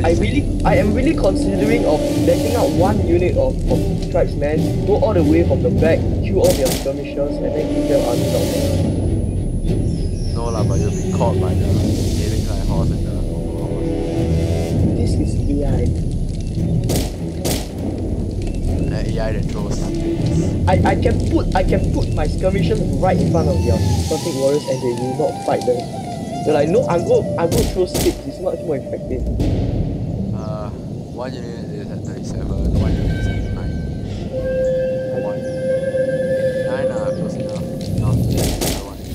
I really I am really considering of letting out one unit of, of tribesmen, go all the way from the back, kill all their skirmishers, and then give them army down. No lah, but you'll be caught by the scaling like horse and the overhorse. This is A I. An A I that throws something. I, I can put I can put my skirmishers right in front of their Celtic warriors and they will not fight them. They're like, no, I'm going I'm going throw sticks, it's much more effective. One unit is at thirty-seven, one unit is at nine. One unit. nine are close enough. Not one unit.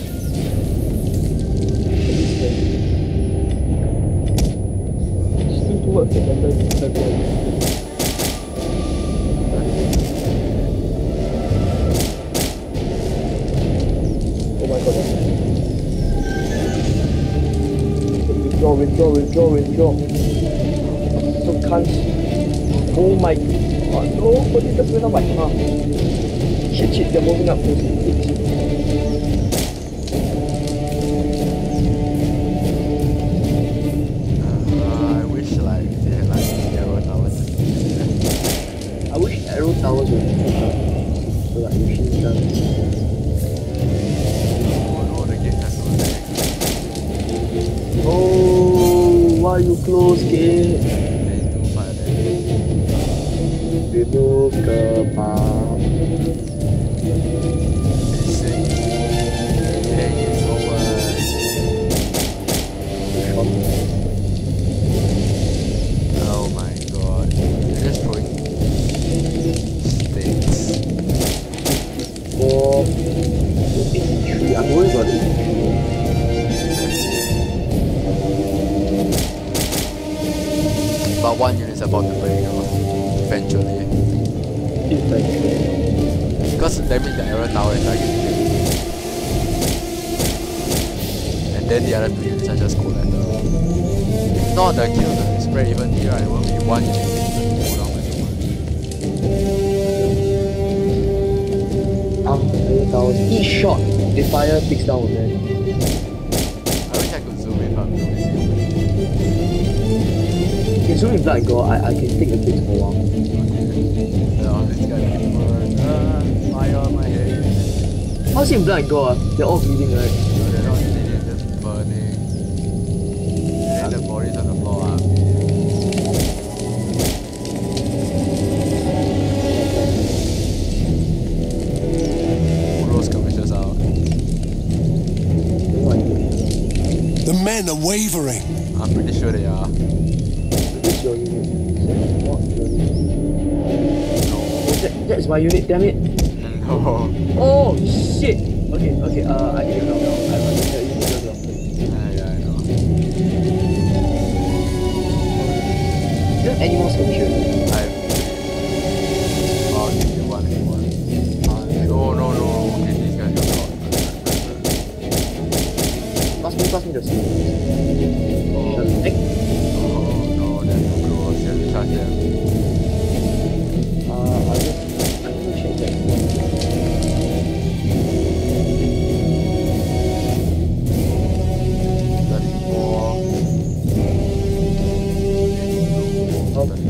Still two works at one thirty-seven. Oh my god. Withdraw, withdraw, withdraw, withdraw. Oh my god, no, but it just went on my car. Shit, shit, they're moving up close. Shit, shit. Uh, I wish like they had like arrow towers. I wish arrow towers were so like machine guns. Oh no, the gate has no lag. Oh, why you close gate? Remove the bomb. It's in. Hey, it's over. It's oh my god. You're just throwing sticks. four, eighty-three. I'm worried about eighty-three. But one unit's about to break off eventually. Because the damage the arrow tower is targeting. And then the other two units are just collateral. If not, the kill will be spread evenly, right? It will be one unit that will go down by so much. Armed arrow towers, each shot, they fire six down then. I wish I could zoom if I'm doing it. Okay, zoom with Black Gore, I, I can take the pics for a while. No, this guy came over. Uh, fire on my head. How's in Black Gore? They're all bleeding, right? No, they're not bleeding, they're just burning. And then the bodies on the floor are bleeding. Pull those skirmishers out. The men are wavering. I'm pretty sure they are. It's your unit. What? Your unit? That, that's my unit, damn it! No. Oh shit! Okay, okay, uh, I think you know now. I want to tell you the other thing. Ah, yeah, I know. Do you have any more skirmisher? I have. I'll give you one, give you one. No, no, no, okay, these guys are not. Pass me, pass me the skirmisher. Oh. Oh, no, they're too close. You have to charge them.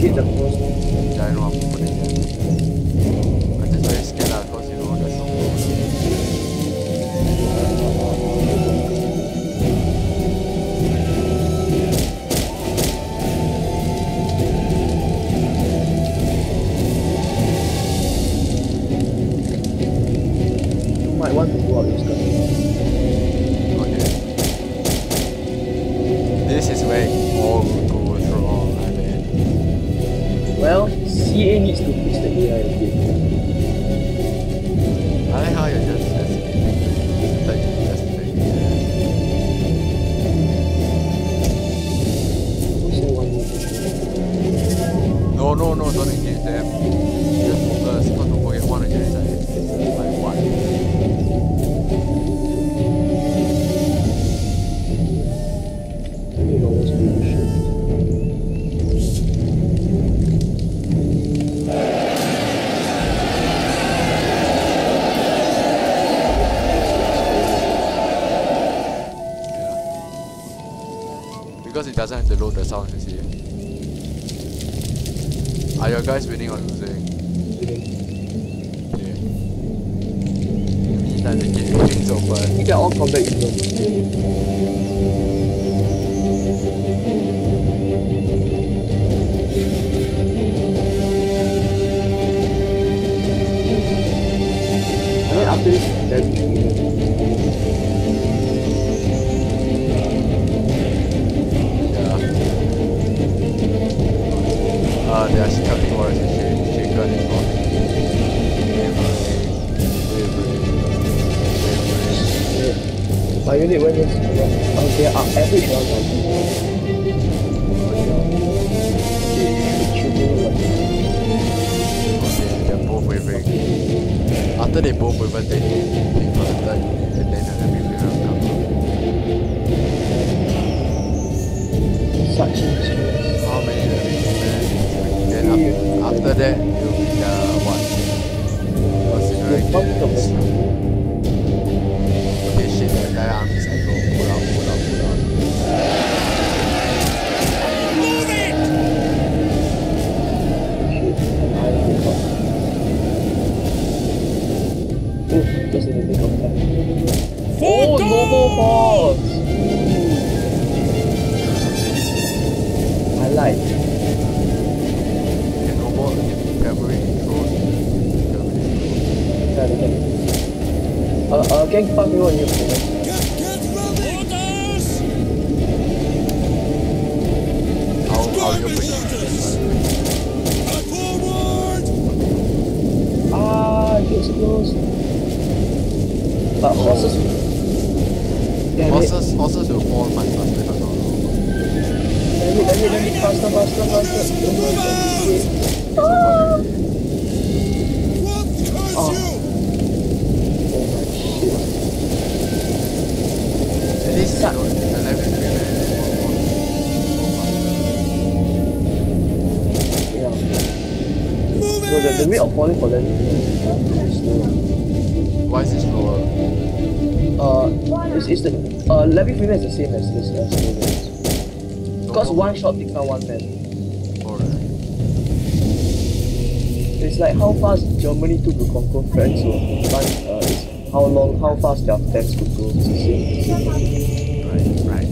Get the close. Yeah, I know I'm putting it. I'm just very scared out because you know there's so close. He needs to fix the A I again. I like how you're just estimating. Like, just estimating. One more thing. No, no, no, don't engage them. Just focus, because don't forget one of your sides. Like one. I think I was doing shit. It doesn't have to load the sound, you see. Are your guys winning or losing? Winning. Okay. In the meantime, they keep things open. I think they're all combat users. I mean, after this, they're Uh, they are coming for us and she got it for me. My unit went in. Oh, they are average on one. They are both wavering. After they both waver, they hit for the third unit and then another big wave will come. Such a How many are we? Then after, after that, you will be the what? Considering this. Okay, shit, the entire arm is echo. Pull out, pull out, pull out. Move it! Oof, there's anything on that. Oh, Noble Balls! I like. Uh, uh, gang fuck you on you. How how you playing? Ah, it's close. But horses, horses, horses will fall much faster. No, no, no. Let me, let me, faster, faster, faster. Ah. Oh. This time, yeah. So the rate of falling for them is slower. Why is it slower? Uh, it's, it's the uh, levy female is the same as this as because so one shot takes down one man. Alright. It's like how fast Germany took to conquer France or France. Uh, it's How long, how fast their attacks would go, it's the same. Right, right.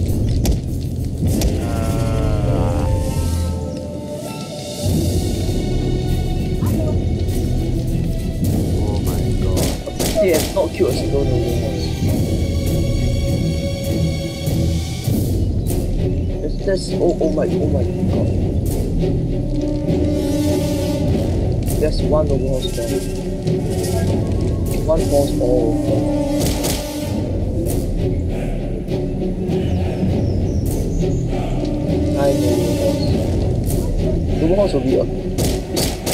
Uh, oh my god. They have not killed a single noble. That's, that's, oh, oh my, oh my god. That's one noble horse down. One falls all. Nine noble horse. Noble horse will be a.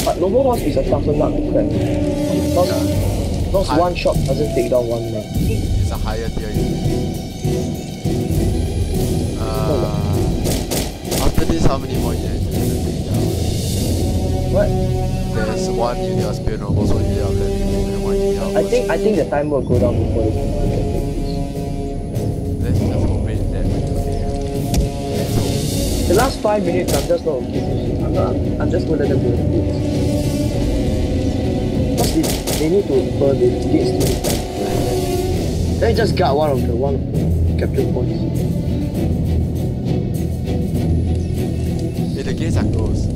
But noble horse is a tougher nut to crack. Because yeah. one shot doesn't take down one man. It's a higher tier unit. Uh, after this, how many more units do you take down? What? There's one unit of spear nobles, one unit of levy female. I think I think the time will go down before this. Let's just hope it that way. Okay. The last five minutes, I'm just not okay. I'm not. I'm just gonna let them do it. Because if they need to burn it, it gets to the time. Then just got one of the one of the capture points. Hey, the gates are closed.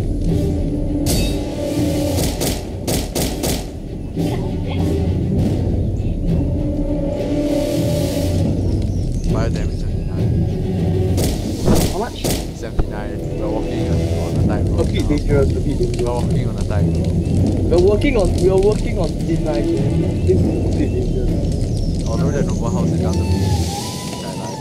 Damage seventy-nine. How much? seventy-nine. We're walking on the time. Okay, dangerous, a bit dangerous. We're working on a time. We're working on we're working on thin line. This is a bit dangerous. Although the robot house is doesn't be that line.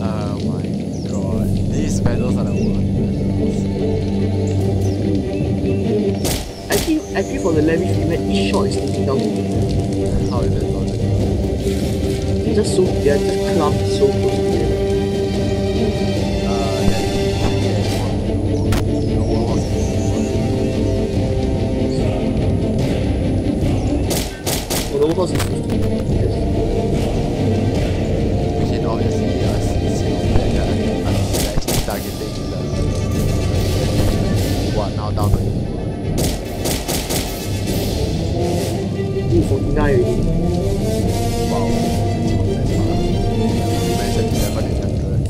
Oh my god. These battles are the worst. I think I feel for the Nervii event, each shot is taking down. How is that not? They're just so they're just clumped so close together. Uh yeah. Oh, the whole house is close to me. Yes. We can obviously uh see that uh actually targeting the what now down the forty-nine already. Wow. seventy-seven and one hundred.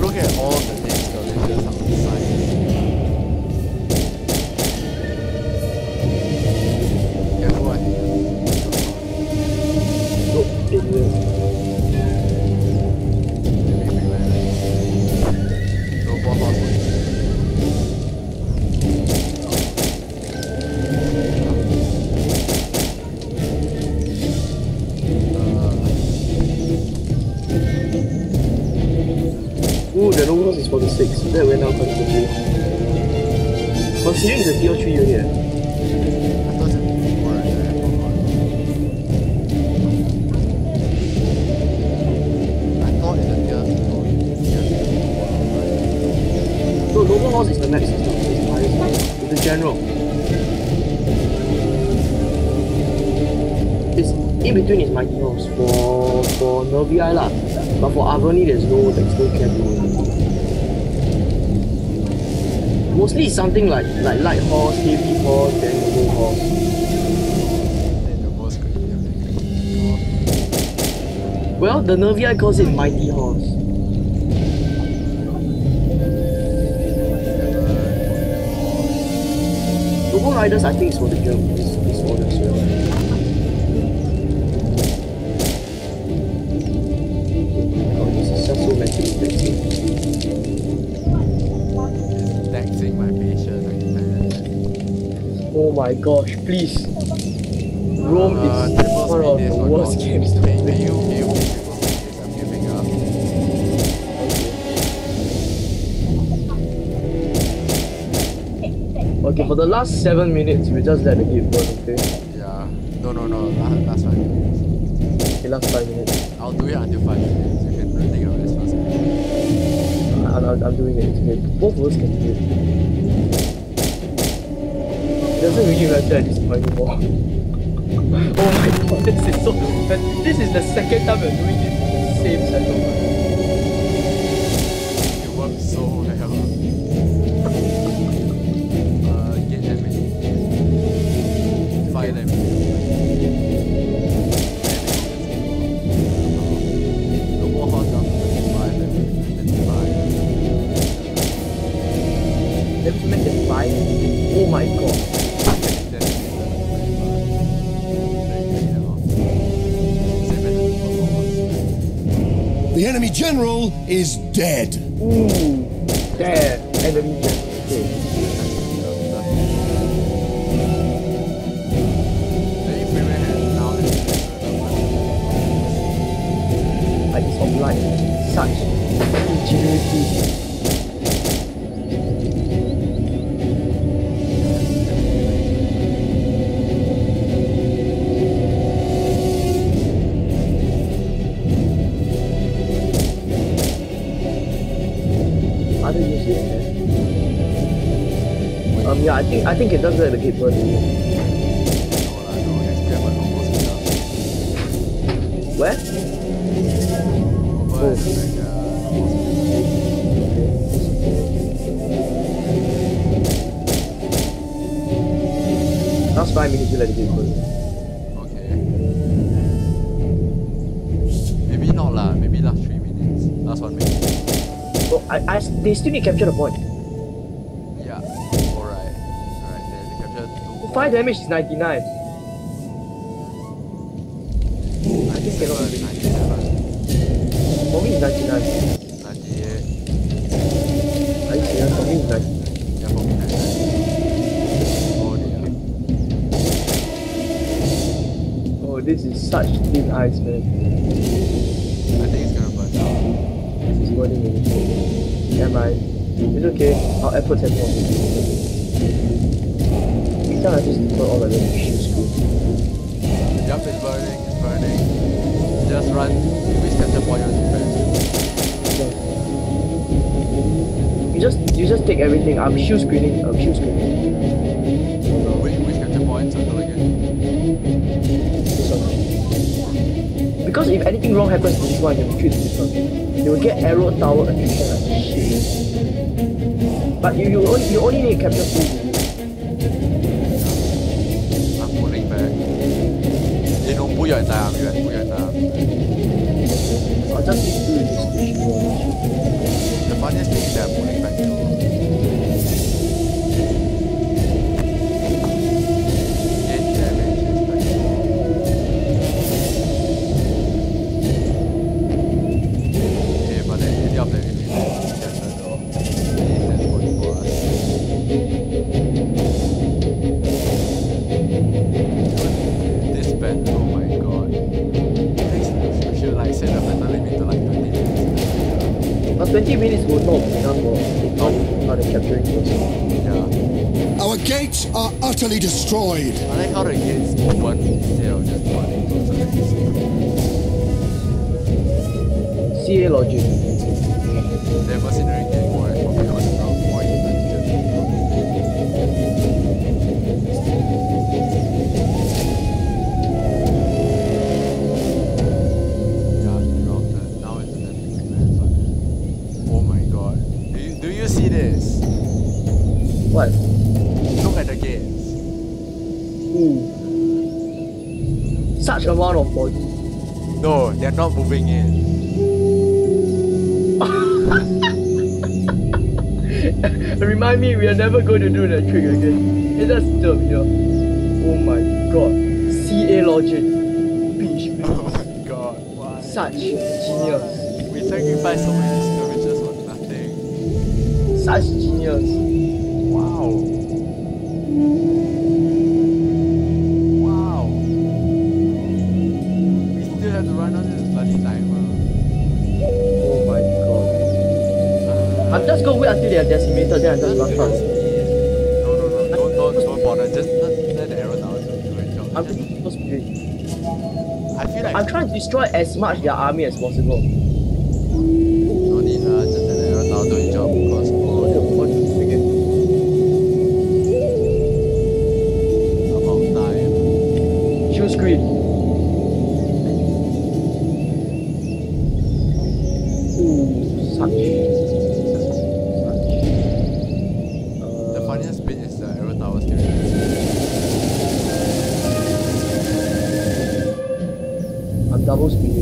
Look at all the things that are just on the side. Careful, I think. Nope, it is. forty-six, that we're now considering. Considering the tier three unit. I thought it was more than that. I thought it's a tier four unit. No, Noble House is the max, it's not the highest. It's the general. It's in between is Mighty House for, for Nervii lah. But for Arverni, there's no, there's no capital. Mostly it's something like like light horse, heavy horse, then low horse. Then the horse could be a well, the Nervii calls it Mighty Horse. The whole riders I think is for the game, is is for the swell. Oh, this is just so messy. My patience. Oh my gosh, please. Rome uh, is one of the worst games to make. Will you be able to I'm giving up. Okay, for the last seven minutes, we just let the game burn, okay? Yeah. No, no, no. Last five minutes. Okay, last five minutes. I'll do it until five minutes. You can take it out as fast as you can. I'm, I'm doing it, okay. Both of us can do it. It doesn't really matter at this point anymore. Oh my god, this is so bad. This is the second time we're doing this in the same setup. It worked so well. Uh, get that many. Fire them. The war hot down to five. Implement is five. Oh my god. The enemy general is dead. Ooh, dead. Enemy general dead. I just don't like such ingenuity. Yeah, I think I think it does let the gate burn. Where? Oh. Okay. Last five minutes you let the gate burn. Okay. Maybe not lah. Maybe last three minutes. Last one minute. Oh, I I they still need to capture the point. Fire damage is ninety-nine. Ooh, I think cannot be ninety-nine. For me it's ninety-nine. ninety-eight. Are you serious? For me it's ninety-nine. This is such thin ice, man. I think it's gonna burn out. This is burning in it. Never mind. It's okay. Our efforts have not been. We can't just put all the little issues through. Yup, it's burning, it's burning. Just run. We step the point on defense. You just you just take everything. I'm shield screening. I'm shield screening. No, we we step the points until again. Because if anything wrong happens to this one, they will treat this one. They will get arrow tower attrition like shit. But you you only you only need capture food. I'm pulling back. They don't pull your entire army, right? Pull your entire army. I'll just need two in this station. The funniest thing is that I'm pulling back, you know. twenty minutes will not be enough for how they're capturing those. Yeah. Our gates are utterly destroyed. I like how the gates open instead of just running those things. C A logic. They're mercenary getting more and more because of how more What? Look at the gates. Ooh. Such amount of body. No, they're not moving in. Remind me, we are never going to do that trick again. It does dumb here. Oh my god. C A logic. Bitch, man. Oh my god. Why? Such genius. We sacrifice so many skirmishes on nothing. Such genius. They are decimated, then I just rush out. No, no, no, don't, don't, don't bother, just let the arrow down. I'm supposed to be I feel like I'm trying to destroy as much their army as possible. No need lah, just let the arrow down, do your job, because oh, they're about to begin. About time. Shoot screen. Ooh, such. Double speed.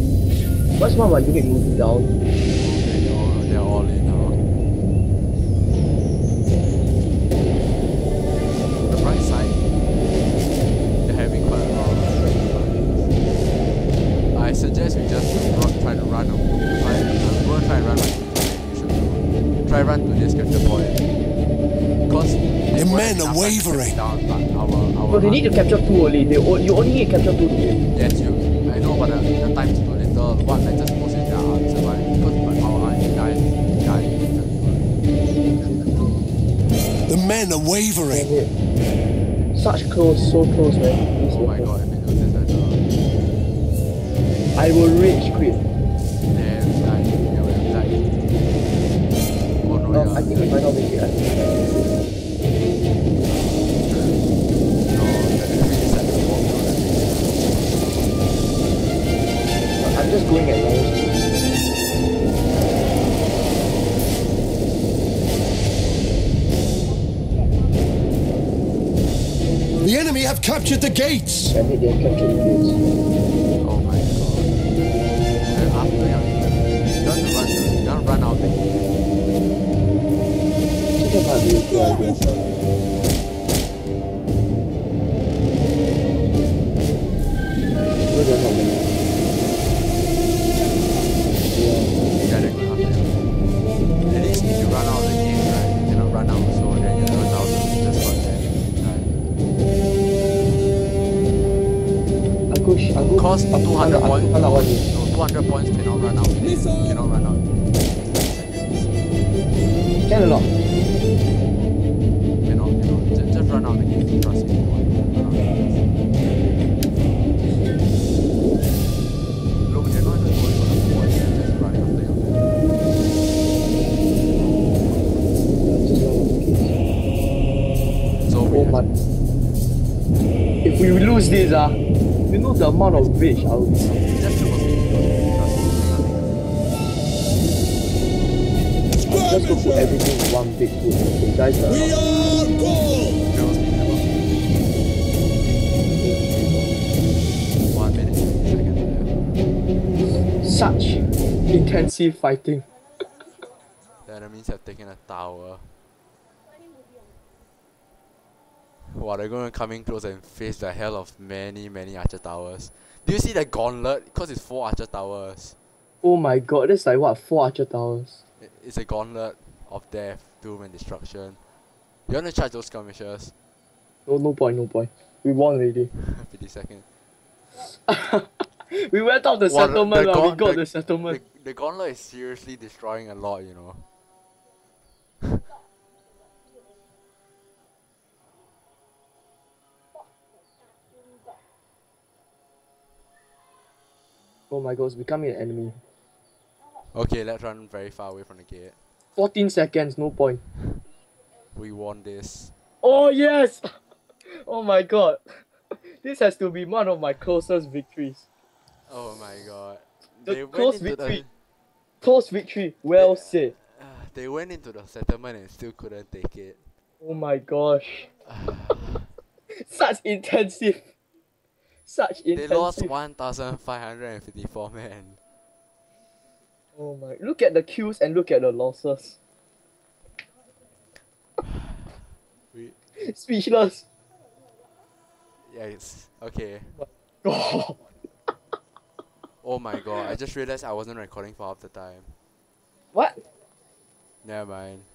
What's wrong about unit moving down? Okay, they're all, they're all in now. The right side, they're having quite a lot of I suggest we just not try to run. Try, I'm going to try and run like this. Should try run to this capture point. Because the men are wavering. Down, but our, our no, they need to capture two only. They you only need to capture two. Yes, you. But the, the time is too little. What matters most is their army surviving. Because my power army dies, dies. The men are wavering. Such close, so close, man. It's oh my close. God, if it loses that job. I will rage quit. Damn, die. They will die. Oh no, no yeah. I think we might not make it. I think just going at those. The enemy have captured the gates! I think they have captured the gates. Oh my god. They're after you. Don't run, don't run out there. Chicken might be a good idea. Cost two hundred points. No, two hundred points cannot run out. Cannot run out. Can or not? Cannot, cannot. Just, just run out the game. Trust me. Look, they're not just going for the points. They're just running after you. So weird. If we lose this, ah. Uh, You know the amount of bitch I would just go put everything in one big food. You guys are we are Gaul! One minute, second. Such intensive fighting. The enemies have taken a tower. Wow, they're going to come in close and face the hell of many, many archer towers. Do you see the gauntlet? Because it's four archer towers. Oh my god, that's like what? Four archer towers? It's a gauntlet of death, doom and destruction. You want to charge those skirmishers? No, no point, no point. We won already. fifty seconds. We went out the wow, settlement, the, the we got the, the settlement. The, the gauntlet is seriously destroying a lot, you know. Oh my god, it's becoming an enemy. Okay, let's run very far away from the gate. fourteen seconds, no point. We won this. Oh yes! Oh my god. This has to be one of my closest victories. Oh my god. The they close victory. The... Close victory, well they, said. Uh, they went into the settlement and still couldn't take it. Oh my gosh. Such intensive. Such intensive. They lost one thousand five hundred fifty-four men. Oh my, look at the kills and look at the losses. we... Speechless. Yeah, it's okay. Oh. Oh my god, I just realized I wasn't recording for half the time. What? Never mind.